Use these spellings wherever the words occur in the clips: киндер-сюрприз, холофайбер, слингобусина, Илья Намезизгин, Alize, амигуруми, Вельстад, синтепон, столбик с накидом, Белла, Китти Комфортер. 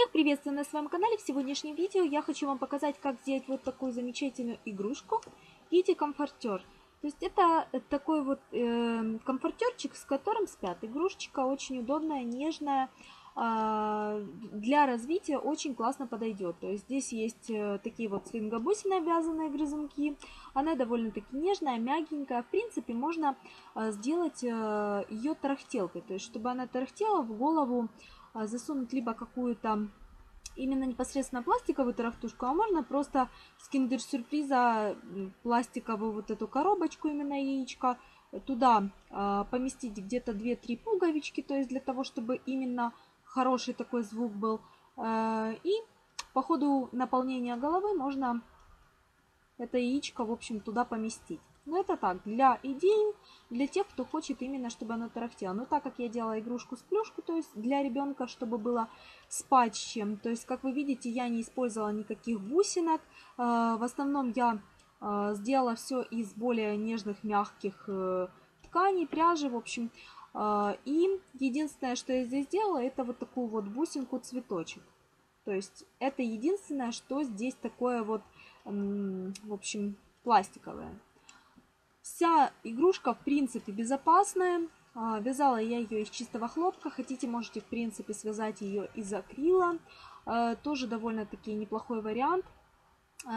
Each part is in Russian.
Всех приветствую на своем канале. В сегодняшнем видео я хочу вам показать, как сделать вот такую замечательную игрушку Китти Комфортер. То есть это такой вот комфортерчик, с которым спят. Игрушечка очень удобная, нежная, для развития очень классно подойдет. То есть здесь есть такие вот слингобусины, обвязанные грызунки. Она довольно-таки нежная, мягенькая. В принципе, можно сделать ее тарахтелкой, то есть чтобы она тарахтела в голову. Засунуть либо какую-то именно непосредственно пластиковую тарахтушку, а можно просто с киндер-сюрприза пластиковую вот эту коробочку, именно яичко, туда поместить где-то 2-3 пуговички, то есть для того, чтобы именно хороший такой звук был. И по ходу наполнения головы можно это яичко, в общем, туда поместить. Но это так, для идей, для тех, кто хочет именно, чтобы она тарахтела. Но так как я делала игрушку с плюшку, то есть для ребенка, чтобы было спать с чем. То есть, как вы видите, я не использовала никаких бусинок. В основном я сделала все из более нежных, мягких тканей, пряжи, в общем. И единственное, что я здесь сделала, это вот такую вот бусинку-цветочек. То есть, это единственное, что здесь такое вот, в общем, пластиковое. Вся игрушка, в принципе, безопасная. Вязала я ее из чистого хлопка. Хотите, можете, в принципе, связать ее из акрила. Тоже довольно-таки неплохой вариант.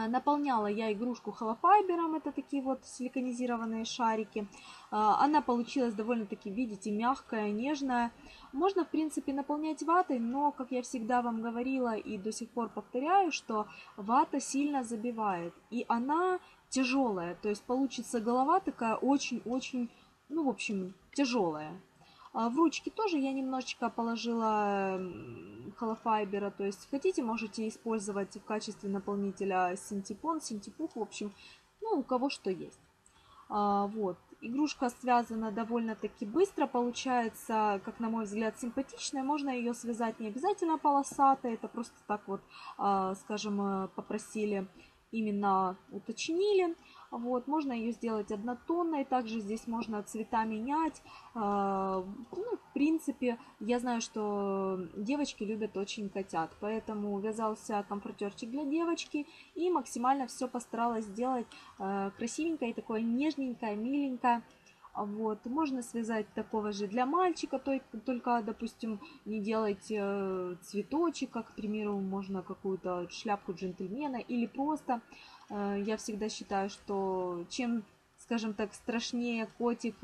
Наполняла я игрушку холофайбером. Это такие вот силиконизированные шарики. Она получилась довольно-таки, видите, мягкая, нежная. Можно, в принципе, наполнять ватой, но, как я всегда вам говорила и до сих пор повторяю, что вата сильно забивает. И она тяжелая, то есть получится голова такая очень-очень, ну, в общем, тяжелая. В ручки тоже я немножечко положила холофайбера, то есть хотите, можете использовать в качестве наполнителя синтепон, синтепух, в общем, ну, у кого что есть. Вот. Игрушка связана довольно-таки быстро, получается, как на мой взгляд, симпатичная. Можно ее связать не обязательно полосатой, это просто так вот, скажем, попросили, именно уточнили. Вот, можно ее сделать однотонной, также здесь можно цвета менять. Ну, в принципе, я знаю, что девочки любят очень котят, поэтому вязался комфортерчик для девочки и максимально все постаралась сделать красивенькое, такое нежненькое, миленькое. Вот, можно связать такого же для мальчика, только, допустим, не делать цветочек, как, к примеру, можно какую-то шляпку джентльмена или просто. Я всегда считаю, что чем, скажем так, страшнее котик,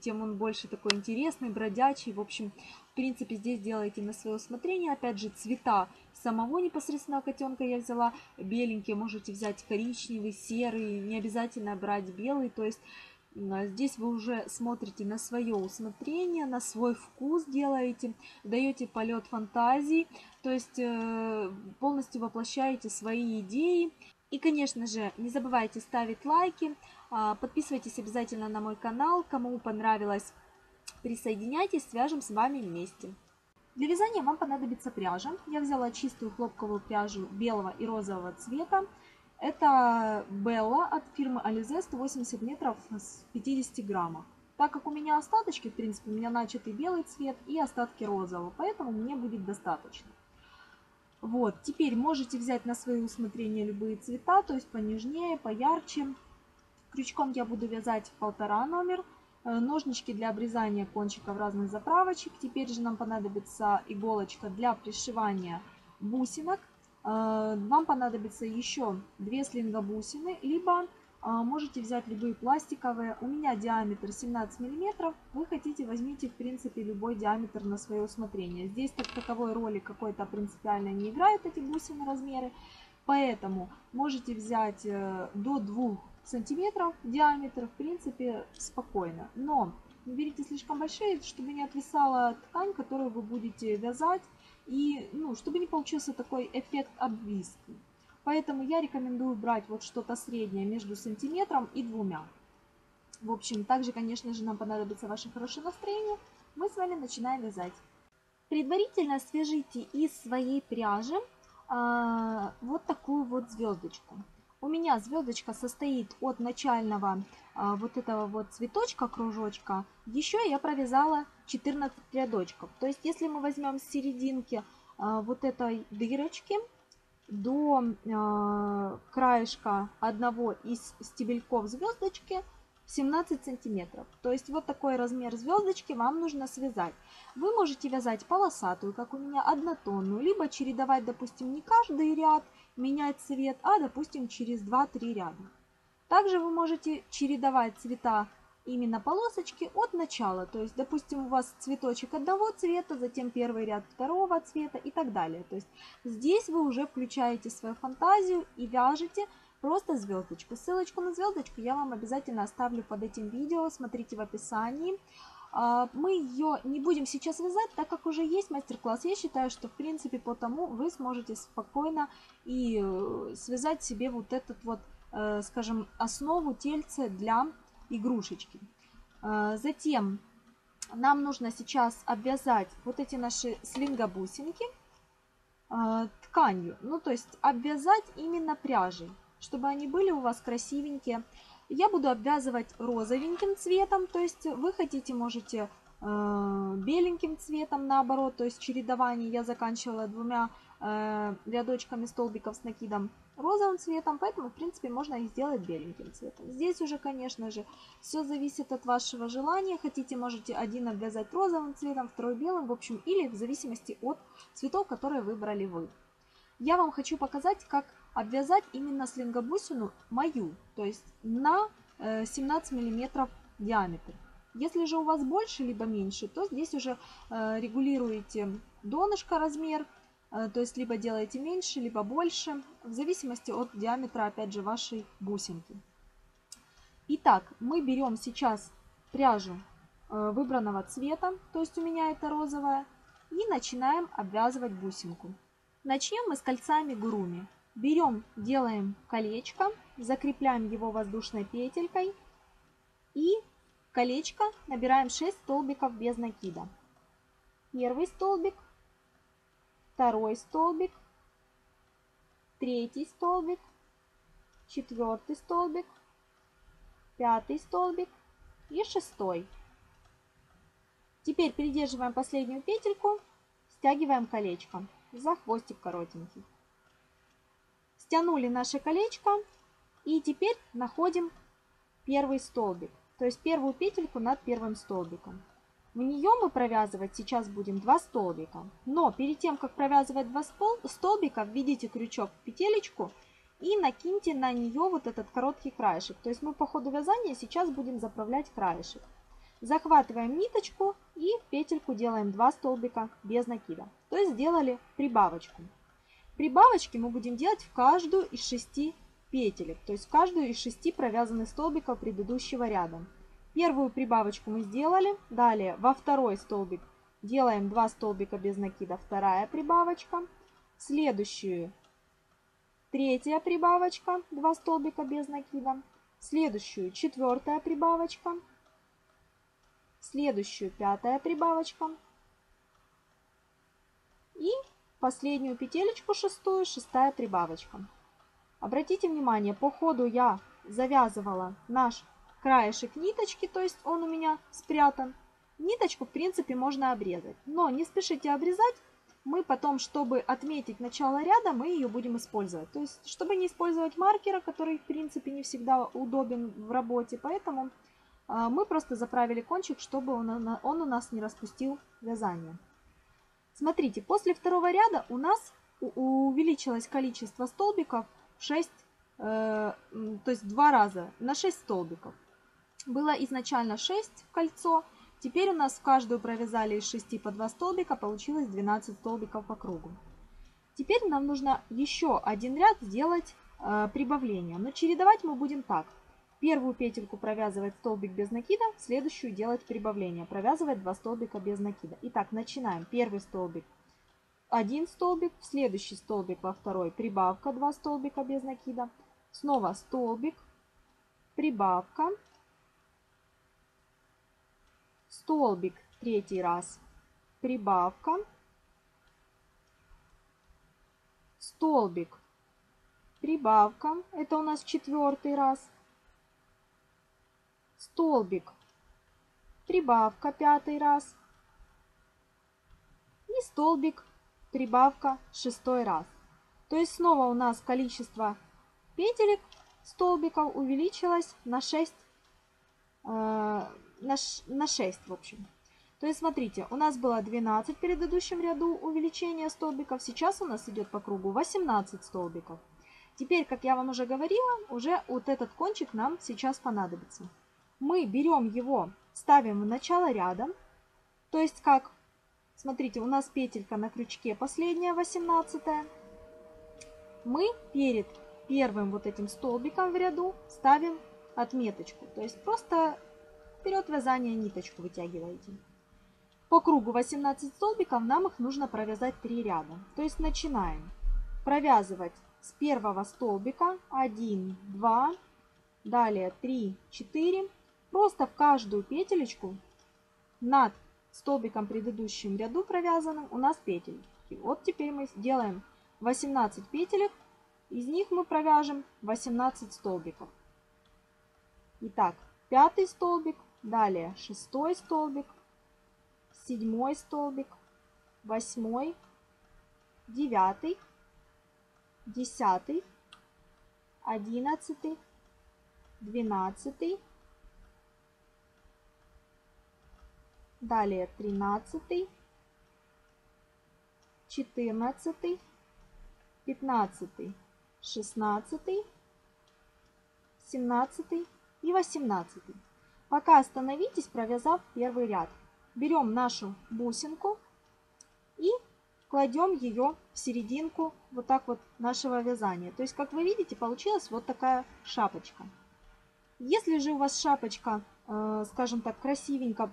тем он больше такой интересный, бродячий. В общем, в принципе, здесь делаете на свое усмотрение. Опять же, цвета самого непосредственно котенка я взяла беленькие, можете взять коричневый, серый, не обязательно брать белый, то есть здесь вы уже смотрите на свое усмотрение, на свой вкус делаете, даете полет фантазии, то есть полностью воплощаете свои идеи. И, конечно же, не забывайте ставить лайки, подписывайтесь обязательно на мой канал, кому понравилось, присоединяйтесь, свяжем с вами вместе. Для вязания вам понадобится пряжа. Я взяла чистую хлопковую пряжу белого и розового цвета. Это Белла от фирмы Alize, 180 метров с 50 граммов. Так как у меня остаточки, в принципе, у меня начатый белый цвет и остатки розового, поэтому мне будет достаточно. Вот, теперь можете взять на свои усмотрения любые цвета, то есть понежнее, поярче. Крючком я буду вязать в 1,5 номер. Ножнички для обрезания кончиков разных заправочек. Теперь же нам понадобится иголочка для пришивания бусинок. Вам понадобится еще 2 слингобусины, либо можете взять любые пластиковые. У меня диаметр 17 мм, вы хотите, возьмите, в принципе, любой диаметр на свое усмотрение. Здесь так таковой роли какой-то принципиально не играют эти бусины, размеры, поэтому можете взять до 2 см диаметр, в принципе, спокойно. Но не берите слишком большие, чтобы не отвисала ткань, которую вы будете вязать. И, ну, чтобы не получился такой эффект обвиски. Поэтому я рекомендую брать вот что-то среднее между сантиметром и 2. В общем, также, конечно же, нам понадобится ваше хорошее настроение. Мы с вами начинаем вязать. Предварительно свяжите из своей пряжи вот такую вот звездочку. У меня звездочка состоит от начального вот этого вот цветочка, кружочка. Еще я провязала 14 рядочков. То есть, если мы возьмем с серединки вот этой дырочки до краешка одного из стебельков звездочки 17 сантиметров. То есть вот такой размер звездочки вам нужно связать. Вы можете вязать полосатую, как у меня, однотонную, либо чередовать, допустим, не каждый ряд, менять цвет, а, допустим, через 2-3 ряда. Также вы можете чередовать цвета именно полосочки от начала. То есть, допустим, у вас цветочек одного цвета, затем первый ряд второго цвета и так далее. То есть здесь вы уже включаете свою фантазию и вяжете просто звездочку. Ссылочку на звездочку я вам обязательно оставлю под этим видео, смотрите в описании. Мы ее не будем сейчас вязать, так как уже есть мастер-класс. Я считаю, что в принципе по тому вы сможете спокойно и связать себе вот этот вот, скажем, основу тельца для игрушечки. Затем нам нужно сейчас обвязать вот эти наши слингобусинки тканью, ну то есть обвязать именно пряжей, чтобы они были у вас красивенькие. Я буду обвязывать розовеньким цветом, то есть вы хотите, можете беленьким цветом, наоборот, то есть чередование. Я заканчивала двумя рядочками столбиков с накидом розовым цветом, поэтому, в принципе, можно их сделать беленьким цветом. Здесь уже, конечно же, все зависит от вашего желания. Хотите, можете один обвязать розовым цветом, второй белым, в общем, или в зависимости от цветов, которые выбрали вы. Я вам хочу показать, как обвязать именно слингобусину мою, то есть на 17 мм диаметр. Если же у вас больше либо меньше, то здесь уже регулируете донышко, размер. То есть либо делаете меньше, либо больше, в зависимости от диаметра, опять же, вашей бусинки. Итак, мы берем сейчас пряжу выбранного цвета, то есть у меня это розовая, и начинаем обвязывать бусинку. Начнем мы с кольца амигуруми. Берем, делаем колечко, закрепляем его воздушной петелькой и в колечко набираем 6 столбиков без накида. Первый столбик. Второй столбик, третий столбик, четвертый столбик, пятый столбик и шестой. Теперь придерживаем последнюю петельку, стягиваем колечко за хвостик коротенький. Стянули наше колечко и теперь находим первый столбик, то есть первую петельку над первым столбиком. В нее мы провязывать сейчас будем 2 столбика. Но перед тем, как провязывать 2 столбика, введите крючок в петелечку и накиньте на нее вот этот короткий краешек. То есть мы по ходу вязания сейчас будем заправлять краешек. Захватываем ниточку и в петельку делаем 2 столбика без накида. То есть сделали прибавочку. Прибавочки мы будем делать в каждую из 6 петелек, то есть в каждую из 6 провязанных столбиков предыдущего ряда. Первую прибавочку мы сделали, далее во второй столбик делаем 2 столбика без накида, вторая прибавочка. Следующую, третья прибавочка, 2 столбика без накида. Следующую, четвертая прибавочка. Следующую, пятая прибавочка. И последнюю петелечку, шестую, шестая прибавочка. Обратите внимание, по ходу я завязывала наш краешек ниточки, то есть он у меня спрятан. Ниточку, в принципе, можно обрезать, но не спешите обрезать. Мы потом, чтобы отметить начало ряда, мы ее будем использовать. То есть, чтобы не использовать маркера, который, в принципе, не всегда удобен в работе, поэтому мы просто заправили кончик, чтобы он у нас не распустил вязание. Смотрите, после второго ряда у нас увеличилось количество столбиков в 6, то есть 2 раза на 6 столбиков. Было изначально 6 в кольцо, теперь у нас в каждую провязали из 6 по 2 столбика, получилось 12 столбиков по кругу. Теперь нам нужно еще один ряд сделать прибавление, но чередовать мы будем так. Первую петельку провязывать столбик без накида, следующую делать прибавление, провязывать 2 столбика без накида. Итак, начинаем. Первый столбик, 1 столбик, в следующий столбик во второй прибавка, 2 столбика без накида, снова столбик, прибавка. Столбик, третий раз, прибавка, столбик, прибавка, это у нас 4-й раз, столбик, прибавка, 5-й раз и столбик, прибавка шестой раз. То есть снова у нас количество петелек, столбиков увеличилось на 6, в общем. То есть смотрите, у нас было 12 в предыдущем ряду увеличения столбиков, сейчас у нас идет по кругу 18 столбиков. Теперь, как я вам уже говорила, уже вот этот кончик нам сейчас понадобится. Мы берем его, ставим в начало ряда, то есть как, смотрите, у нас петелька на крючке последняя, 18-я. Мы перед первым вот этим столбиком в ряду ставим отметочку, то есть просто вперед вязание ниточку вытягиваете. По кругу 18 столбиков, нам их нужно провязать 3 ряда. То есть начинаем провязывать с первого столбика 1, 2, далее 3, 4. Просто в каждую петелечку над столбиком предыдущим ряду провязанным у нас петельки. Вот теперь мы сделаем 18 петелек, из них мы провяжем 18 столбиков. Итак, 5 столбик, далее 6 столбик, 7 столбик, 8, 9, 10, 11, 12, далее 13, 14, 15, 16, 17 и 18. Пока остановитесь, провязав первый ряд. Берем нашу бусинку и кладем ее в серединку вот так вот нашего вязания. То есть, как вы видите, получилась вот такая шапочка. Если же у вас шапочка, скажем так, красивенько, в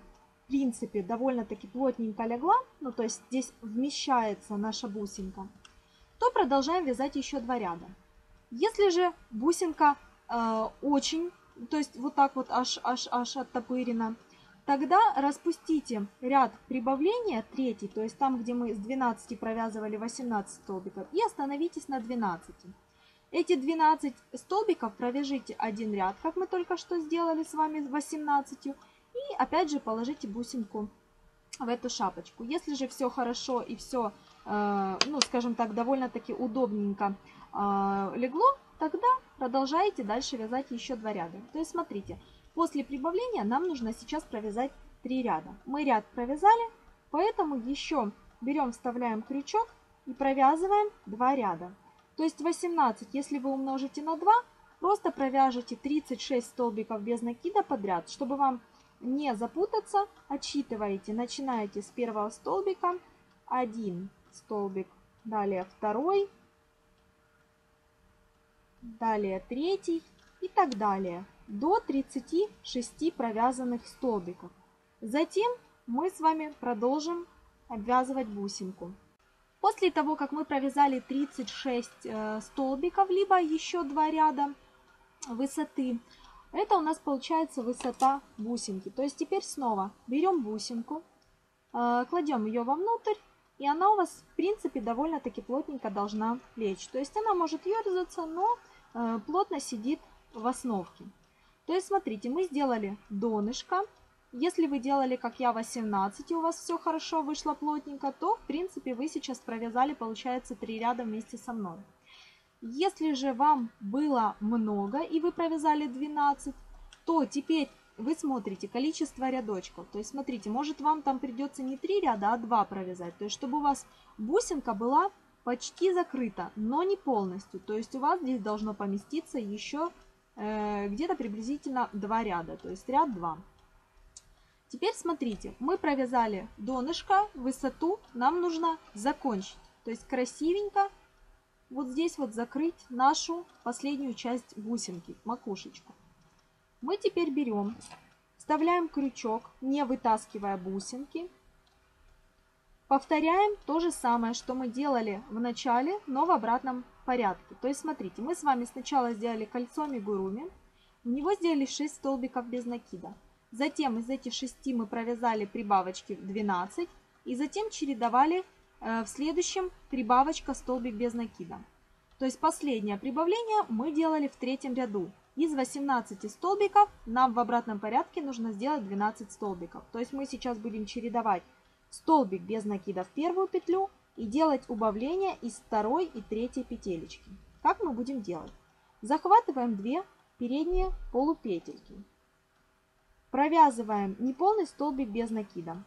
принципе, довольно-таки плотненько легла, ну то есть здесь вмещается наша бусинка, то продолжаем вязать еще 2 ряда. Если же бусинка очень, то есть вот так вот аж оттопырена, тогда распустите ряд прибавления, 3, то есть там, где мы с 12 провязывали 18 столбиков, и остановитесь на 12. Эти 12 столбиков провяжите 1 ряд, как мы только что сделали с вами с 18, и опять же положите бусинку в эту шапочку. Если же все хорошо и все, ну скажем так, довольно-таки удобненько легло, тогда продолжаете дальше вязать еще 2 ряда. То есть смотрите, после прибавления нам нужно сейчас провязать 3 ряда. Мы ряд провязали, поэтому еще берем, вставляем крючок и провязываем 2 ряда. То есть 18, если вы умножите на 2, просто провяжете 36 столбиков без накида подряд. Чтобы вам не запутаться, отсчитываете, начинаете с первого столбика, 1 столбик, далее 2, далее 3 и так далее, до 36 провязанных столбиков. Затем мы с вами продолжим обвязывать бусинку. После того, как мы провязали 36 столбиков, либо еще 2 ряда высоты, это у нас получается высота бусинки. То есть теперь снова берем бусинку, кладем ее вовнутрь, и она у вас, в принципе, довольно-таки плотненько должна лечь. То есть она может ерзаться, но плотно сидит в основке. То есть смотрите, мы сделали донышко. Если вы делали, как я, 18, и у вас все хорошо вышло плотненько, то, в принципе, вы сейчас провязали, получается, 3 ряда вместе со мной. Если же вам было много, и вы провязали 12, то теперь вы смотрите количество рядочков. То есть смотрите, может вам там придется не 3 ряда, а 2 провязать. То есть чтобы у вас бусинка была почти закрыта, но не полностью. То есть у вас здесь должно поместиться еще где-то приблизительно 2 ряда, то есть ряд 2. Теперь смотрите, мы провязали донышко, высоту нам нужно закончить. То есть красивенько вот здесь вот закрыть нашу последнюю часть бусинки, макушечку. Мы теперь берем, вставляем крючок, не вытаскивая бусинки. Повторяем то же самое, что мы делали в начале, но в обратном порядке. То есть смотрите, мы с вами сначала сделали кольцо амигуруми, в него сделали 6 столбиков без накида. Затем из этих 6 мы провязали прибавочки 12. И затем чередовали в следующем прибавочка столбик без накида. То есть последнее прибавление мы делали в 3-м ряду. Из 18 столбиков нам в обратном порядке нужно сделать 12 столбиков. То есть мы сейчас будем чередовать столбик без накида в первую петлю и и делать убавление из второй и третьей петелечки. Как мы будем делать? Захватываем 2 передние полупетельки. Провязываем неполный столбик без накида.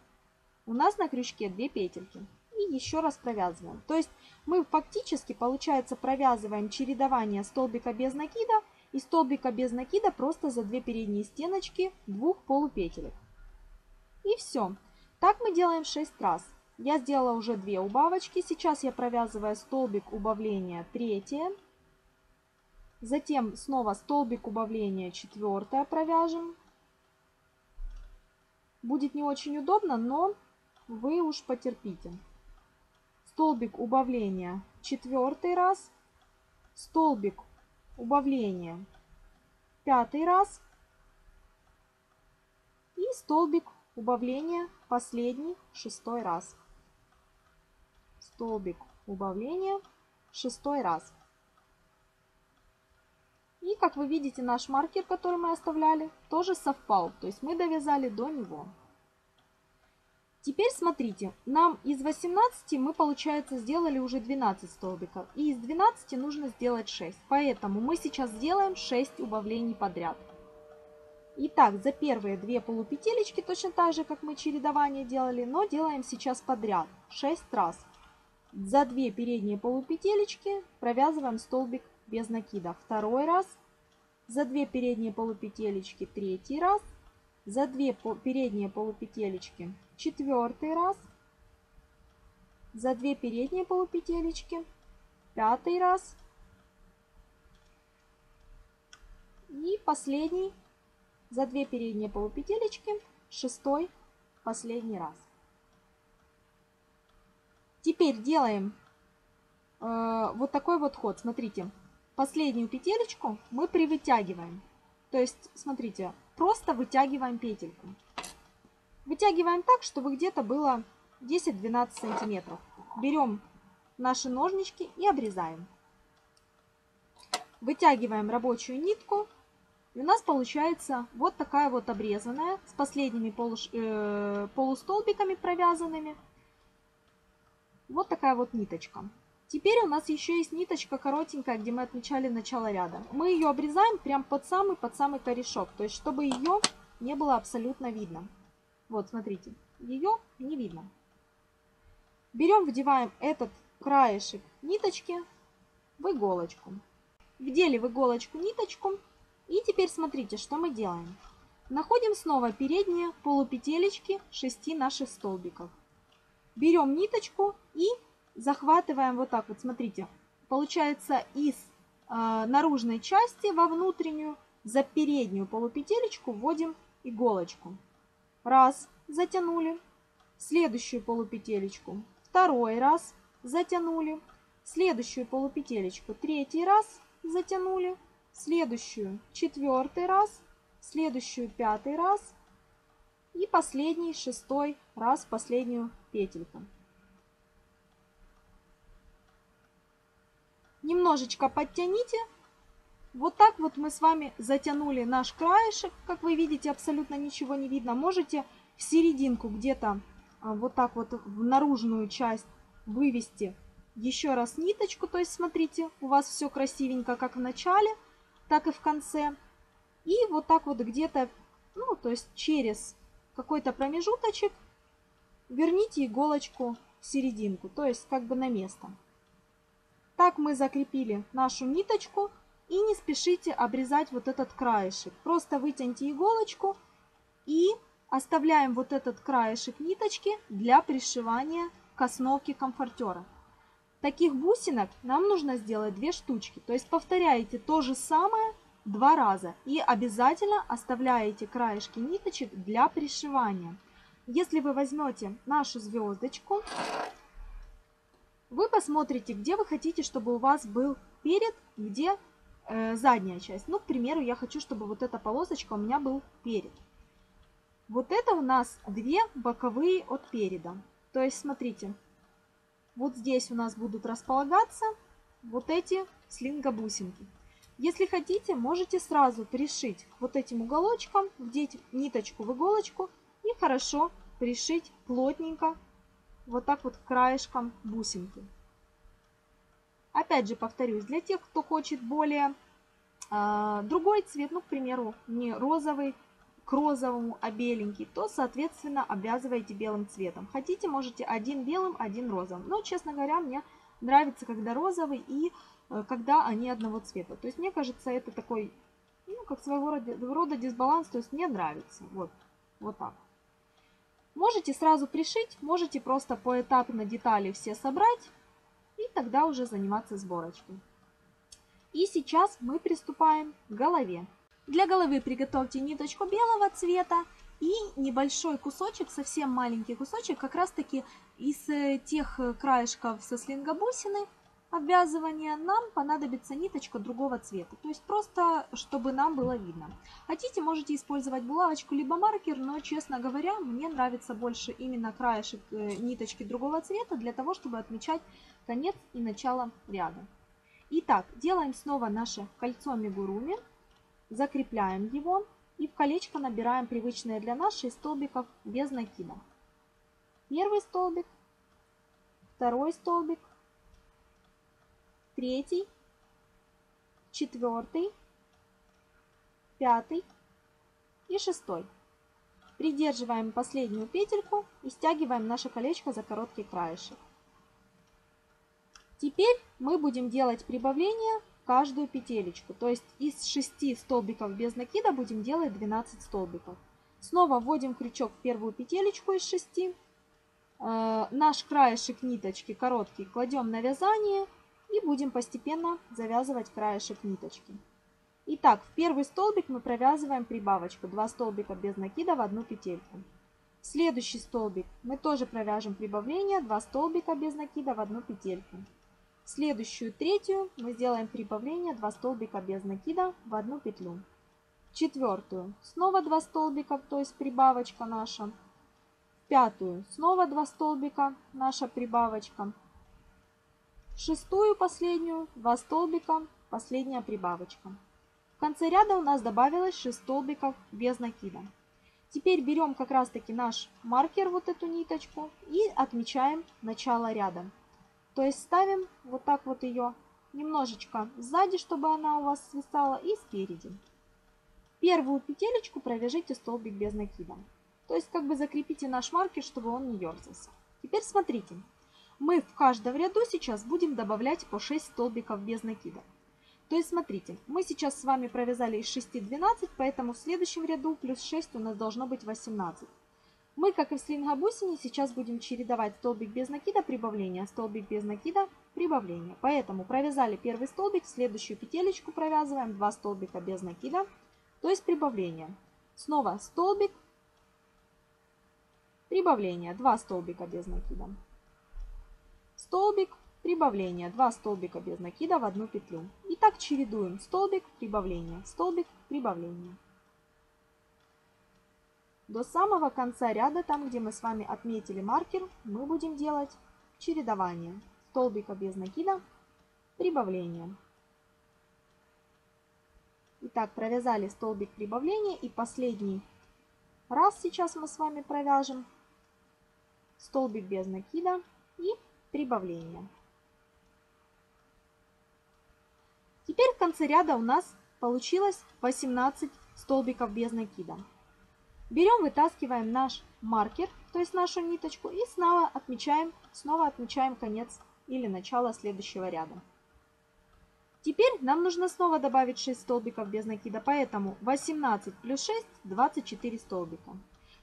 У нас на крючке 2 петельки. И еще раз провязываем. То есть мы фактически, получается, провязываем чередование столбика без накида и столбика без накида просто за 2 передние стеночки 2 полупетелек. И все. Так мы делаем 6 раз. Я сделала уже 2 убавочки. Сейчас я провязываю столбик убавления 3. Затем снова столбик убавления 4 провяжем. Будет не очень удобно, но вы уж потерпите. Столбик убавления 4 раз. Столбик убавления 5 раз. И столбик убавления последний 6 раз. Столбик убавления 6 раз. И, как вы видите, наш маркер, который мы оставляли, тоже совпал. То есть мы довязали до него. Теперь смотрите, нам из 18 мы, получается, сделали уже 12 столбиков. И из 12 нужно сделать 6. Поэтому мы сейчас сделаем 6 убавлений подряд. Итак, за первые 2 полупетелечки, точно так же, как мы чередование делали, но делаем сейчас подряд 6 раз. За 2 передние полупетелечки провязываем столбик без накида 2 раз, за 2 передние полупетелечки 3 раз, за 2 передние полупетелечки 4 раз, за 2 передние полупетелечки 5 раз и последний за 2 передние полупетелечки 6 последний раз. Теперь делаем вот такой вот ход, смотрите. Последнюю петелечку мы привытягиваем. То есть, смотрите, просто вытягиваем петельку. Вытягиваем так, чтобы где-то было 10-12 сантиметров. Берем наши ножнички и обрезаем. Вытягиваем рабочую нитку. И у нас получается вот такая вот обрезанная, с последними полустолбиками провязанными. Вот такая вот ниточка. Теперь у нас еще есть ниточка коротенькая, где мы отмечали начало ряда. Мы ее обрезаем прям под самый корешок, то есть чтобы ее не было абсолютно видно. Вот, смотрите, ее не видно. Берем, вдеваем этот краешек ниточки в иголочку. Вдели в иголочку ниточку. И теперь смотрите, что мы делаем. Находим снова передние полупетелечки 6 наших столбиков. Берем ниточку и захватываем вот так вот, смотрите, получается из наружной части во внутреннюю, за переднюю полупетелечку вводим иголочку. Раз, затянули, следующую полупетелечку 2 раз, затянули, следующую полупетелечку 3 раз, затянули, следующую 4 раз, следующую 5 раз и последний 6 раз последнюю петельку. Немножечко подтяните. Вот так вот мы с вами затянули наш краешек. Как вы видите, абсолютно ничего не видно. Можете в серединку где-то вот так вот в наружную часть вывести еще раз ниточку. То есть, смотрите, у вас все красивенько как в начале, так и в конце. И вот так вот где-то, ну, то есть через какой-то промежуточек верните иголочку в серединку, то есть как бы на место. Так мы закрепили нашу ниточку и не спешите обрезать вот этот краешек. Просто вытяните иголочку и оставляем вот этот краешек ниточки для пришивания к основке комфортера. Таких бусинок нам нужно сделать 2 штучки. То есть повторяете то же самое 2 раза и обязательно оставляете краешки ниточек для пришивания. Если вы возьмете нашу звездочку, вы посмотрите, где вы хотите, чтобы у вас был перед, где задняя часть. Ну, к примеру, я хочу, чтобы вот эта полосочка у меня был перед. Вот это у нас 2 боковые от переда. То есть, смотрите, вот здесь у нас будут располагаться вот эти слингобусинки. Если хотите, можете сразу пришить к вот этим уголочкам, вдеть ниточку в иголочку и хорошо пришить плотненько вот так вот краешком бусинки. Опять же повторюсь, для тех, кто хочет более другой цвет, ну, к примеру, не розовый, к розовому, а беленький, то, соответственно, обвязываете белым цветом. Хотите, можете один белым, один розовым. Но, честно говоря, мне нравится, когда розовый и когда они одного цвета. То есть, мне кажется, это такой, ну, как своего рода дисбаланс, то есть, мне нравится. Вот, вот так. Можете сразу пришить, можете просто поэтапно детали все собрать и тогда уже заниматься сборочкой. И сейчас мы приступаем к голове. Для головы приготовьте ниточку белого цвета и небольшой кусочек, совсем маленький кусочек, как раз таки из тех краешков со слинга бусины обвязывания нам понадобится ниточка другого цвета. То есть просто, чтобы нам было видно. Хотите, можете использовать булавочку, либо маркер, но, честно говоря, мне нравится больше именно краешек ниточки другого цвета для того, чтобы отмечать конец и начало ряда. Итак, делаем снова наше кольцо амигуруми. Закрепляем его и в колечко набираем привычные для нас 6 столбиков без накида. Первый столбик, второй столбик, третий, четвертый, пятый и шестой. Придерживаем последнюю петельку и стягиваем наше колечко за короткий краешек. Теперь мы будем делать прибавление каждую петелечку, то есть из 6 столбиков без накида будем делать 12 столбиков. Снова вводим крючок в первую петелечку из 6, наш краешек ниточки короткий кладем на вязание и будем постепенно завязывать краешек ниточки. Итак, в первый столбик мы провязываем прибавочку, 2 столбика без накида в одну петельку. В следующий столбик мы тоже провяжем прибавление, 2 столбика без накида в одну петельку. В следующую третью мы сделаем прибавление 2 столбика без накида в одну петлю. В четвертую снова 2 столбика, то есть прибавочка наша. В пятую снова 2 столбика, наша прибавочка. В шестую последнюю 2 столбика, последняя прибавочка. В конце ряда у нас добавилось 6 столбиков без накида. Теперь берем как раз таки наш маркер, вот эту ниточку, и отмечаем начало ряда. То есть ставим вот так вот ее немножечко сзади, чтобы она у вас свисала, и спереди. Первую петелечку провяжите столбик без накида. То есть как бы закрепите наш маркер, чтобы он не ерзался. Теперь смотрите, мы в каждом ряду сейчас будем добавлять по 6 столбиков без накида. То есть смотрите, мы сейчас с вами провязали из 6 12, поэтому в следующем ряду плюс 6 у нас должно быть 18. Мы, как и в слингобусине, сейчас будем чередовать столбик без накида, прибавление, столбик без накида, прибавление. Поэтому провязали первый столбик, следующую петелечку провязываем, 2 столбика без накида, то есть прибавление. Снова столбик, прибавление, 2 столбика без накида. Столбик, прибавление, 2 столбика без накида в одну петлю. И так чередуем столбик, прибавление, столбик, прибавление. До самого конца ряда, там где мы с вами отметили маркер, мы будем делать чередование столбика без накида, прибавление. Итак, провязали столбик прибавления и последний раз сейчас мы с вами провяжем столбик без накида и прибавление. Теперь в конце ряда у нас получилось 18 столбиков без накида. Берем, вытаскиваем наш маркер, то есть нашу ниточку, и снова отмечаем конец или начало следующего ряда. Теперь нам нужно снова добавить 6 столбиков без накида, поэтому 18 плюс 6 – 24 столбика.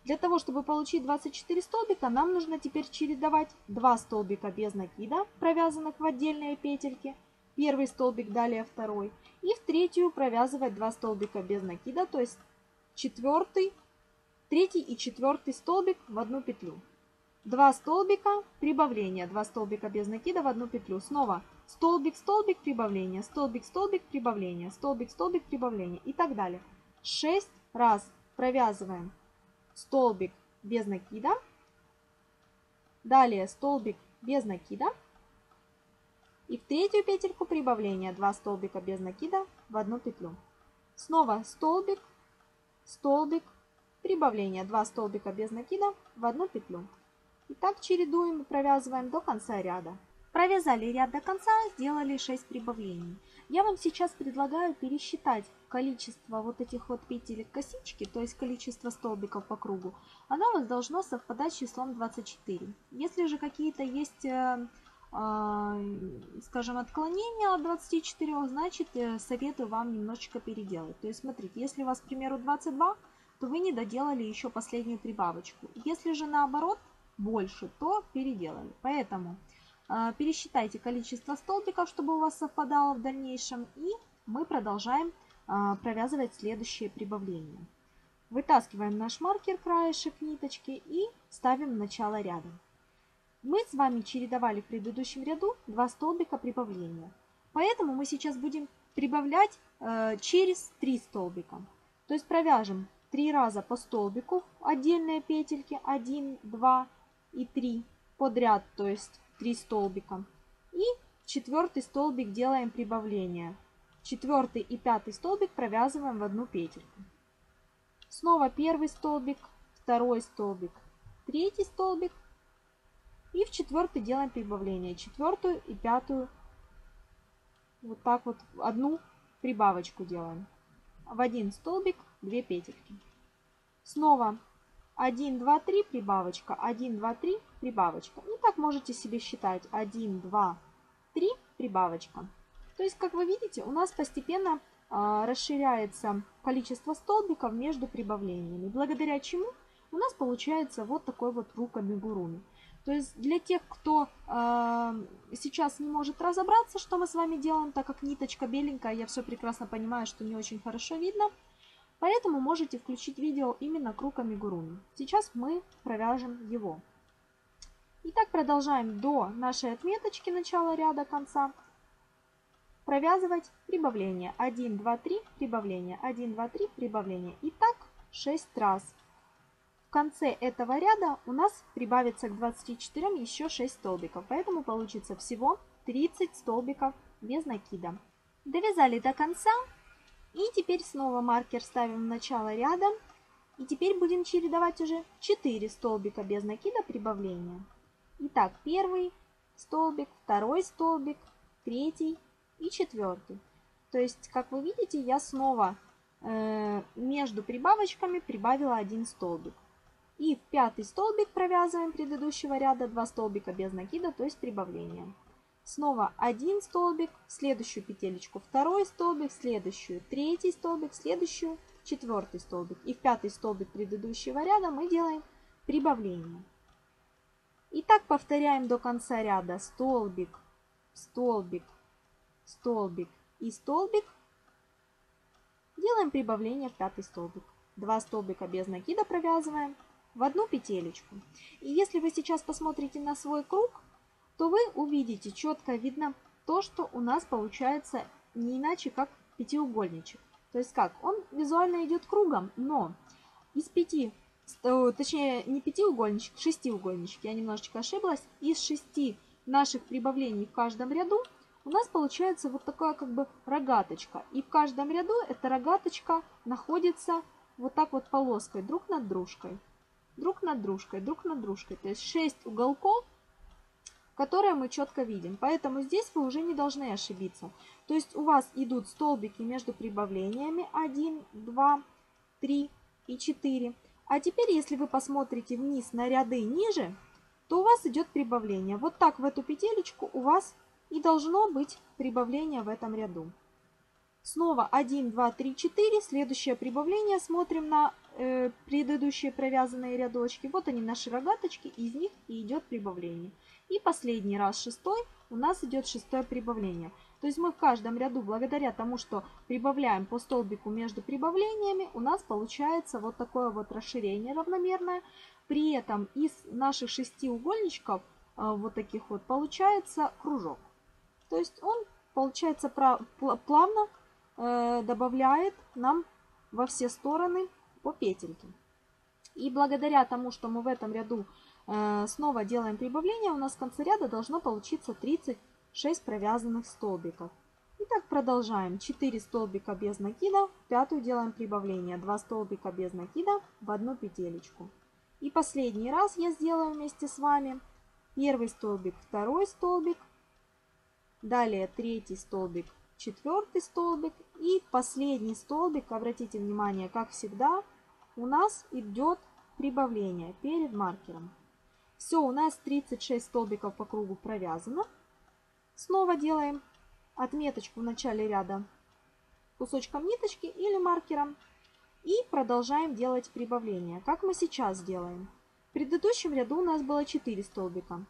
Для того, чтобы получить 24 столбика, нам нужно теперь чередовать 2 столбика без накида, провязанных в отдельные петельки, первый столбик, далее второй, и в третью провязывать 2 столбика без накида, то есть третий и четвертый столбик в одну петлю. 2 столбика, прибавление, 2 столбика без накида в одну петлю. Снова столбик, столбик, прибавление, столбик, столбик, прибавление, столбик, столбик, прибавление и так далее. 6 раз провязываем столбик без накида, далее столбик без накида и в третью петельку прибавление, 2 столбика без накида в одну петлю. Снова столбик, столбик, прибавление, 2 столбика без накида в одну петлю. И так чередуем и провязываем до конца ряда. Провязали ряд до конца, сделали 6 прибавлений. Я вам сейчас предлагаю пересчитать количество вот этих вот петелек косички, то есть количество столбиков по кругу. Оно у вас должно совпадать с числом 24. Если же какие-то есть, скажем, отклонения от 24, значит, советую вам немножечко переделать. То есть, смотрите, если у вас, к примеру, 22, то вы не доделали еще последнюю прибавочку. Если же наоборот больше, то переделали. Поэтому пересчитайте количество столбиков, чтобы у вас совпадало в дальнейшем. И мы продолжаем провязывать следующее прибавление. Вытаскиваем наш маркер, краешек ниточки и ставим в начало ряда. Мы с вами чередовали в предыдущем ряду 2 столбика прибавления. Поэтому мы сейчас будем прибавлять через 3 столбика. То есть провяжем 3 раза по столбику отдельные петельки 1, 2 и 3 подряд, то есть 3 столбика. И 4-й столбик делаем прибавление. 4-й и 5-й столбик провязываем в одну петельку. Снова 1-й столбик, 2-й столбик, 3-й столбик. И в 4-й делаем прибавление. 4-ю и 5-ю вот так вот одну прибавочку делаем. В один столбик 2 петельки. Снова 1, 2, 3 прибавочка, 1, 2, 3 прибавочка. И так можете себе считать 1, 2, 3 прибавочка. То есть, как вы видите, у нас постепенно расширяется количество столбиков между прибавлениями, благодаря чему у нас получается вот такой вот круг амигуруми. То есть для тех, кто сейчас не может разобраться, что мы с вами делаем, так как ниточка беленькая, я все прекрасно понимаю, что не очень хорошо видно. Поэтому можете включить видео именно круг амигуруми. Сейчас мы провяжем его. Итак, продолжаем до нашей отметочки начала ряда конца провязывать прибавление. 1, 2, 3, прибавление. 1, 2, 3, прибавление. И так 6 раз. В конце этого ряда у нас прибавится к 24 еще 6 столбиков. Поэтому получится всего 30 столбиков без накида. Довязали до конца. И теперь снова маркер ставим в начало ряда. И теперь будем чередовать уже 4 столбика без накида прибавления. Итак, 1 столбик, 2 столбик, 3 и 4. То есть, как вы видите, я снова между прибавочками прибавила 1 столбик. И в 5 столбик провязываем предыдущего ряда 2 столбика без накида, то есть прибавления. Снова 1 столбик, в следующую петелечку 2 столбик, в следующую 3 столбик, в следующую 4 столбик. И в 5 столбик предыдущего ряда мы делаем прибавление. И так повторяем до конца ряда столбик, столбик, столбик и столбик. Делаем прибавление в 5 столбик. 2 столбика без накида провязываем в одну петелечку. И если вы сейчас посмотрите на свой круг, то вы увидите, четко видно то, что у нас получается не иначе, как пятиугольничек. То есть как, он визуально идет кругом, но из 5, точнее не пятиугольничек, шестиугольничек, я немножечко ошиблась, из 6 наших прибавлений в каждом ряду у нас получается вот такая как бы рогаточка. И в каждом ряду эта рогаточка находится вот так вот полоской, друг над дружкой, друг над дружкой, друг над дружкой. То есть 6 уголков, которые мы четко видим. Поэтому здесь вы уже не должны ошибиться. То есть у вас идут столбики между прибавлениями 1, 2, 3 и 4. А теперь, если вы посмотрите вниз на ряды ниже, то у вас идет прибавление. Вот так в эту петелечку у вас и должно быть прибавление в этом ряду. Снова 1, 2, 3, 4. Следующее прибавление. Смотрим на предыдущие провязанные рядочки. Вот они, наши рогаточки. Из них и идет прибавление. И последний раз 6 у нас идет 6 прибавление. То есть мы в каждом ряду, благодаря тому, что прибавляем по столбику между прибавлениями, у нас получается вот такое вот расширение равномерное. При этом из наших 6 угольничков, вот таких вот, получается кружок. То есть он, получается, плавно добавляет нам во все стороны по петельке. И благодаря тому, что мы в этом ряду снова делаем прибавление, у нас в конце ряда должно получиться 36 провязанных столбиков. Итак, продолжаем. 4 столбика без накида, в 5 делаем прибавление. 2 столбика без накида в одну петелечку. И последний раз я сделаю вместе с вами первый столбик, второй столбик, далее третий столбик, четвертый столбик и последний столбик. Обратите внимание, как всегда, у нас идет прибавление перед маркером. Все, у нас 36 столбиков по кругу провязано. Снова делаем отметочку в начале ряда кусочком ниточки или маркером. И продолжаем делать прибавление, как мы сейчас делаем. В предыдущем ряду у нас было 4 столбика.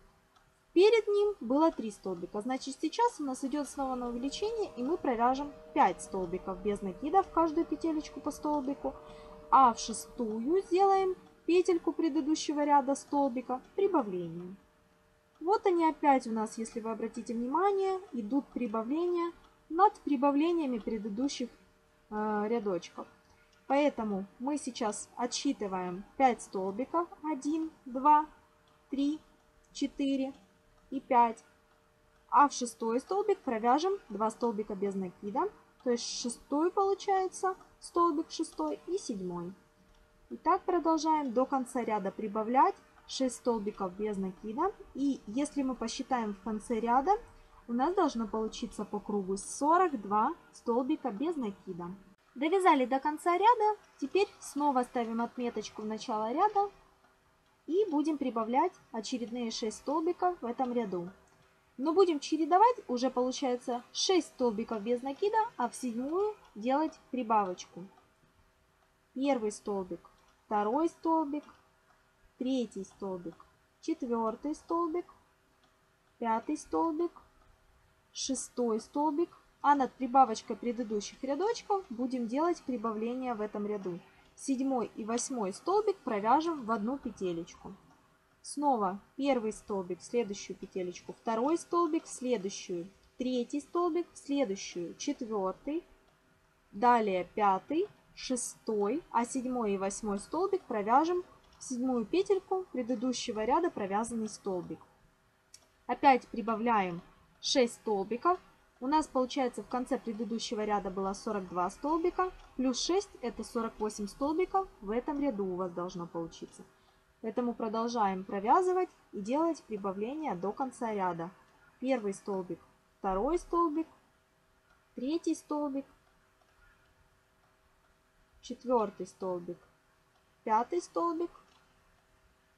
Перед ним было 3 столбика. Значит, сейчас у нас идет снова на увеличение, и мы провяжем 5 столбиков без накида в каждую петелечку по столбику. А в шестую сделаем петельку предыдущего ряда столбика прибавлением. Вот они опять у нас, если вы обратите внимание, идут прибавления над прибавлениями предыдущих рядочков. Поэтому мы сейчас отсчитываем 5 столбиков. 1, 2, 3, 4 и 5. А в шестой столбик провяжем 2 столбика без накида. То есть шестой получается столбик шестой и седьмой. И так продолжаем до конца ряда прибавлять 6 столбиков без накида. И если мы посчитаем в конце ряда, у нас должно получиться по кругу 42 столбика без накида. Довязали до конца ряда, теперь снова ставим отметочку в начало ряда и будем прибавлять очередные 6 столбиков в этом ряду. Но будем чередовать, уже получается 6 столбиков без накида, а в седьмую делать прибавочку. Первый столбик, второй столбик, третий столбик, четвертый столбик, пятый столбик, шестой столбик. А над прибавочкой предыдущих рядочков будем делать прибавление в этом ряду. Седьмой и восьмой столбик провяжем в одну петелечку. Снова первый столбик в следующую петелечку, второй столбик в следующую, третий столбик в следующую, четвертый, далее пятый, шестой, а седьмой и восьмой столбик провяжем в седьмую петельку предыдущего ряда провязанный столбик. Опять прибавляем 6 столбиков. У нас получается в конце предыдущего ряда было 42 столбика, плюс 6 это 48 столбиков в этом ряду у вас должно получиться. Поэтому продолжаем провязывать и делать прибавления до конца ряда. Первый столбик, второй столбик, третий столбик, четвертый столбик, пятый столбик,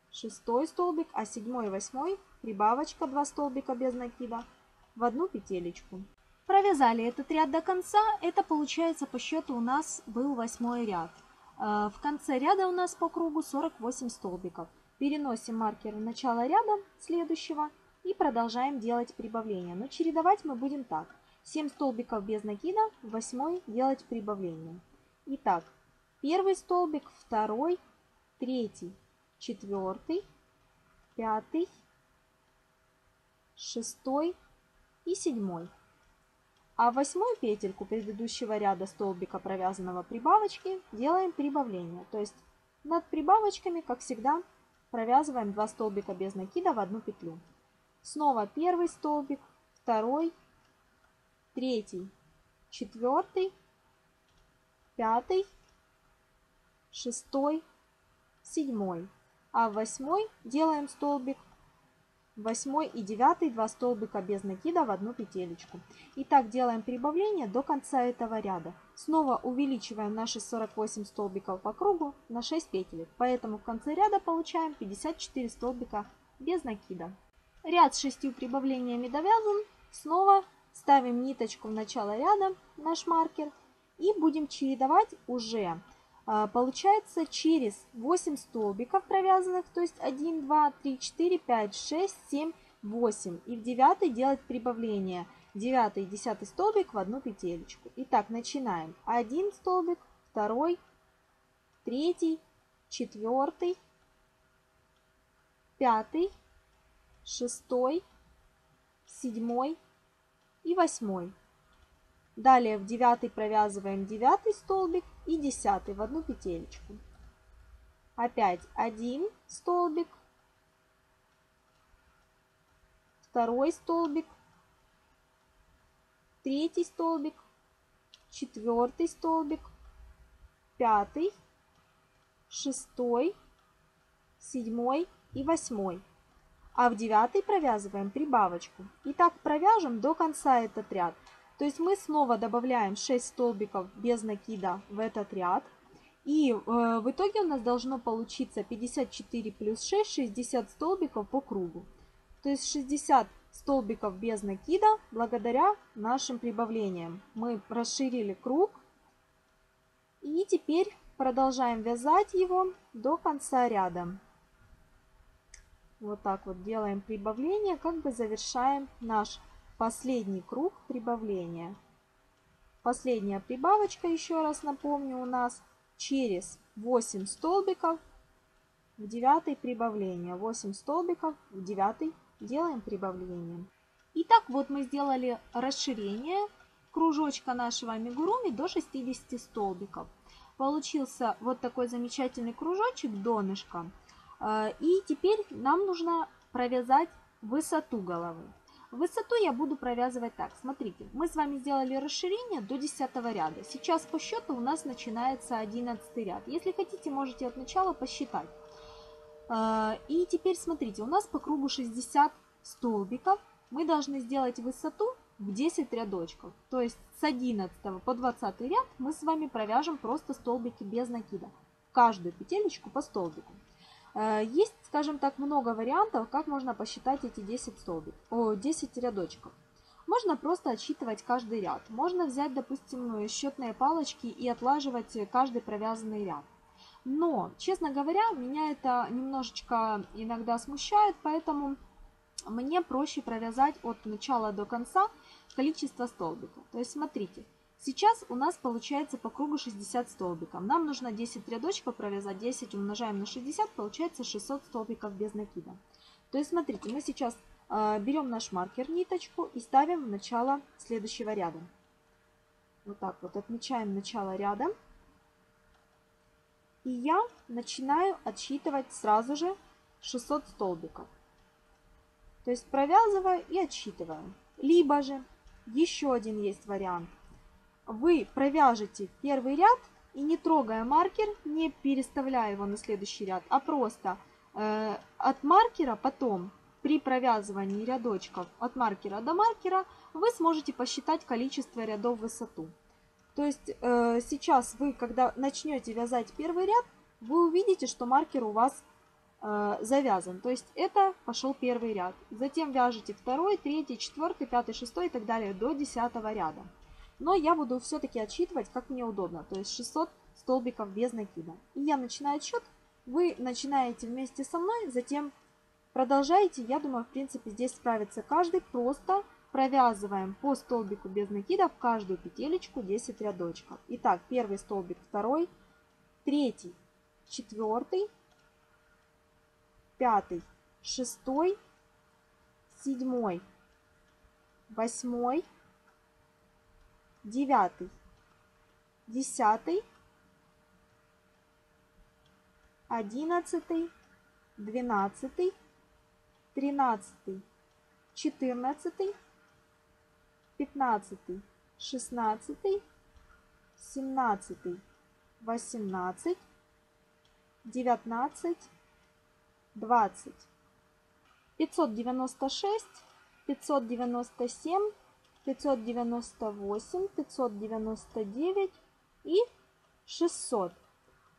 шестой столбик, а седьмой и восьмой прибавочка 2 столбика без накида в одну петелечку. Провязали этот ряд до конца. Это получается по счету у нас был 8-й ряд. В конце ряда у нас по кругу 48 столбиков. Переносим маркер в начало ряда следующего и продолжаем делать прибавление. Но чередовать мы будем так. 7 столбиков без накида, 8 делать прибавление. Итак, первый столбик, второй, третий, четвертый, пятый, шестой и седьмой. А в восьмую петельку предыдущего ряда столбика, провязанного прибавочки, делаем прибавление. То есть над прибавочками, как всегда, провязываем 2 столбика без накида в одну петлю. Снова первый столбик, второй, третий, четвертый, пятый, шестой, седьмой. А в восьмой делаем столбик. 8 и 9, 2 столбика без накида в одну петелечку. И так делаем прибавление до конца этого ряда. Снова увеличиваем наши 48 столбиков по кругу на 6 петелек. Поэтому в конце ряда получаем 54 столбика без накида. Ряд с 6 прибавлениями довязан. Снова ставим ниточку в начало ряда, наш маркер. И будем чередовать уже. Получается через 8 столбиков провязанных, то есть 1, 2, 3, 4, 5, 6, 7, 8. И в 9 делать прибавление. 9 и 10 столбик в одну петелечку. Итак, начинаем. 1 столбик, 2, 3, 4, 5, 6, 7 и 8. Далее в 9 провязываем 9 столбик и 10 в одну петелечку. Опять 1 столбик, 2 столбик, 3 столбик, 4 столбик, 5, 6, седьмой и восьмой, а в девятый провязываем прибавочку. И так провяжем до конца этот ряд. То есть мы снова добавляем 6 столбиков без накида в этот ряд. И в итоге у нас должно получиться 54 плюс 6, 60 столбиков по кругу. То есть 60 столбиков без накида благодаря нашим прибавлениям. Мы расширили круг. И теперь продолжаем вязать его до конца ряда. Вот так вот делаем прибавление, как бы завершаем наш последний круг прибавления. Последняя прибавочка, еще раз напомню, у нас через 8 столбиков в 9 прибавление. 8 столбиков в 9 делаем прибавление. Итак, вот мы сделали расширение кружочка нашего амигуруми до 60 столбиков. Получился вот такой замечательный кружочек, донышко. И теперь нам нужно провязать высоту головы. Высоту я буду провязывать так. Смотрите, мы с вами сделали расширение до 10 ряда. Сейчас по счету у нас начинается 11 ряд. Если хотите, можете от начала посчитать. И теперь смотрите, у нас по кругу 60 столбиков. Мы должны сделать высоту в 10 рядочков. То есть с 11 по 20 ряд мы с вами провяжем просто столбики без накида. В каждую петелечку по столбику. Есть, скажем так, много вариантов, как можно посчитать эти 10 рядочков. Можно просто отсчитывать каждый ряд. Можно взять, допустим, счетные палочки и отлаживать каждый провязанный ряд. Но, честно говоря, меня это немножечко иногда смущает, поэтому мне проще провязать от начала до конца количество столбиков. То есть, смотрите. Сейчас у нас получается по кругу 60 столбиков. Нам нужно 10 рядочков провязать. 10 умножаем на 60, получается 600 столбиков без накида. То есть, смотрите, мы сейчас берем наш маркер, ниточку и ставим в начало следующего ряда. Вот так вот отмечаем начало ряда. И я начинаю отсчитывать сразу же 600 столбиков. То есть провязываю и отсчитываю. Либо же еще один есть вариант. Вы провяжете первый ряд и не трогая маркер, не переставляя его на следующий ряд, а просто от маркера потом при провязывании рядочков от маркера до маркера вы сможете посчитать количество рядов в высоту. То есть сейчас вы, когда начнете вязать первый ряд, вы увидите, что маркер у вас завязан. То есть это пошел первый ряд. Затем вяжете второй, третий, четвертый, пятый, шестой и так далее до 10-го ряда. Но я буду все-таки отсчитывать, как мне удобно. То есть 600 столбиков без накида. И я начинаю отсчет. Вы начинаете вместе со мной, затем продолжаете. Я думаю, в принципе, здесь справится каждый. Просто провязываем по столбику без накида в каждую петелечку 10 рядочков. Итак, первый столбик, второй, третий, четвертый, пятый, шестой, седьмой, восьмой, 9, 10, 11, 12, 13, 14, 15, 16, 17, 18, 19, 20, 596, 597, 598, 599 и 600.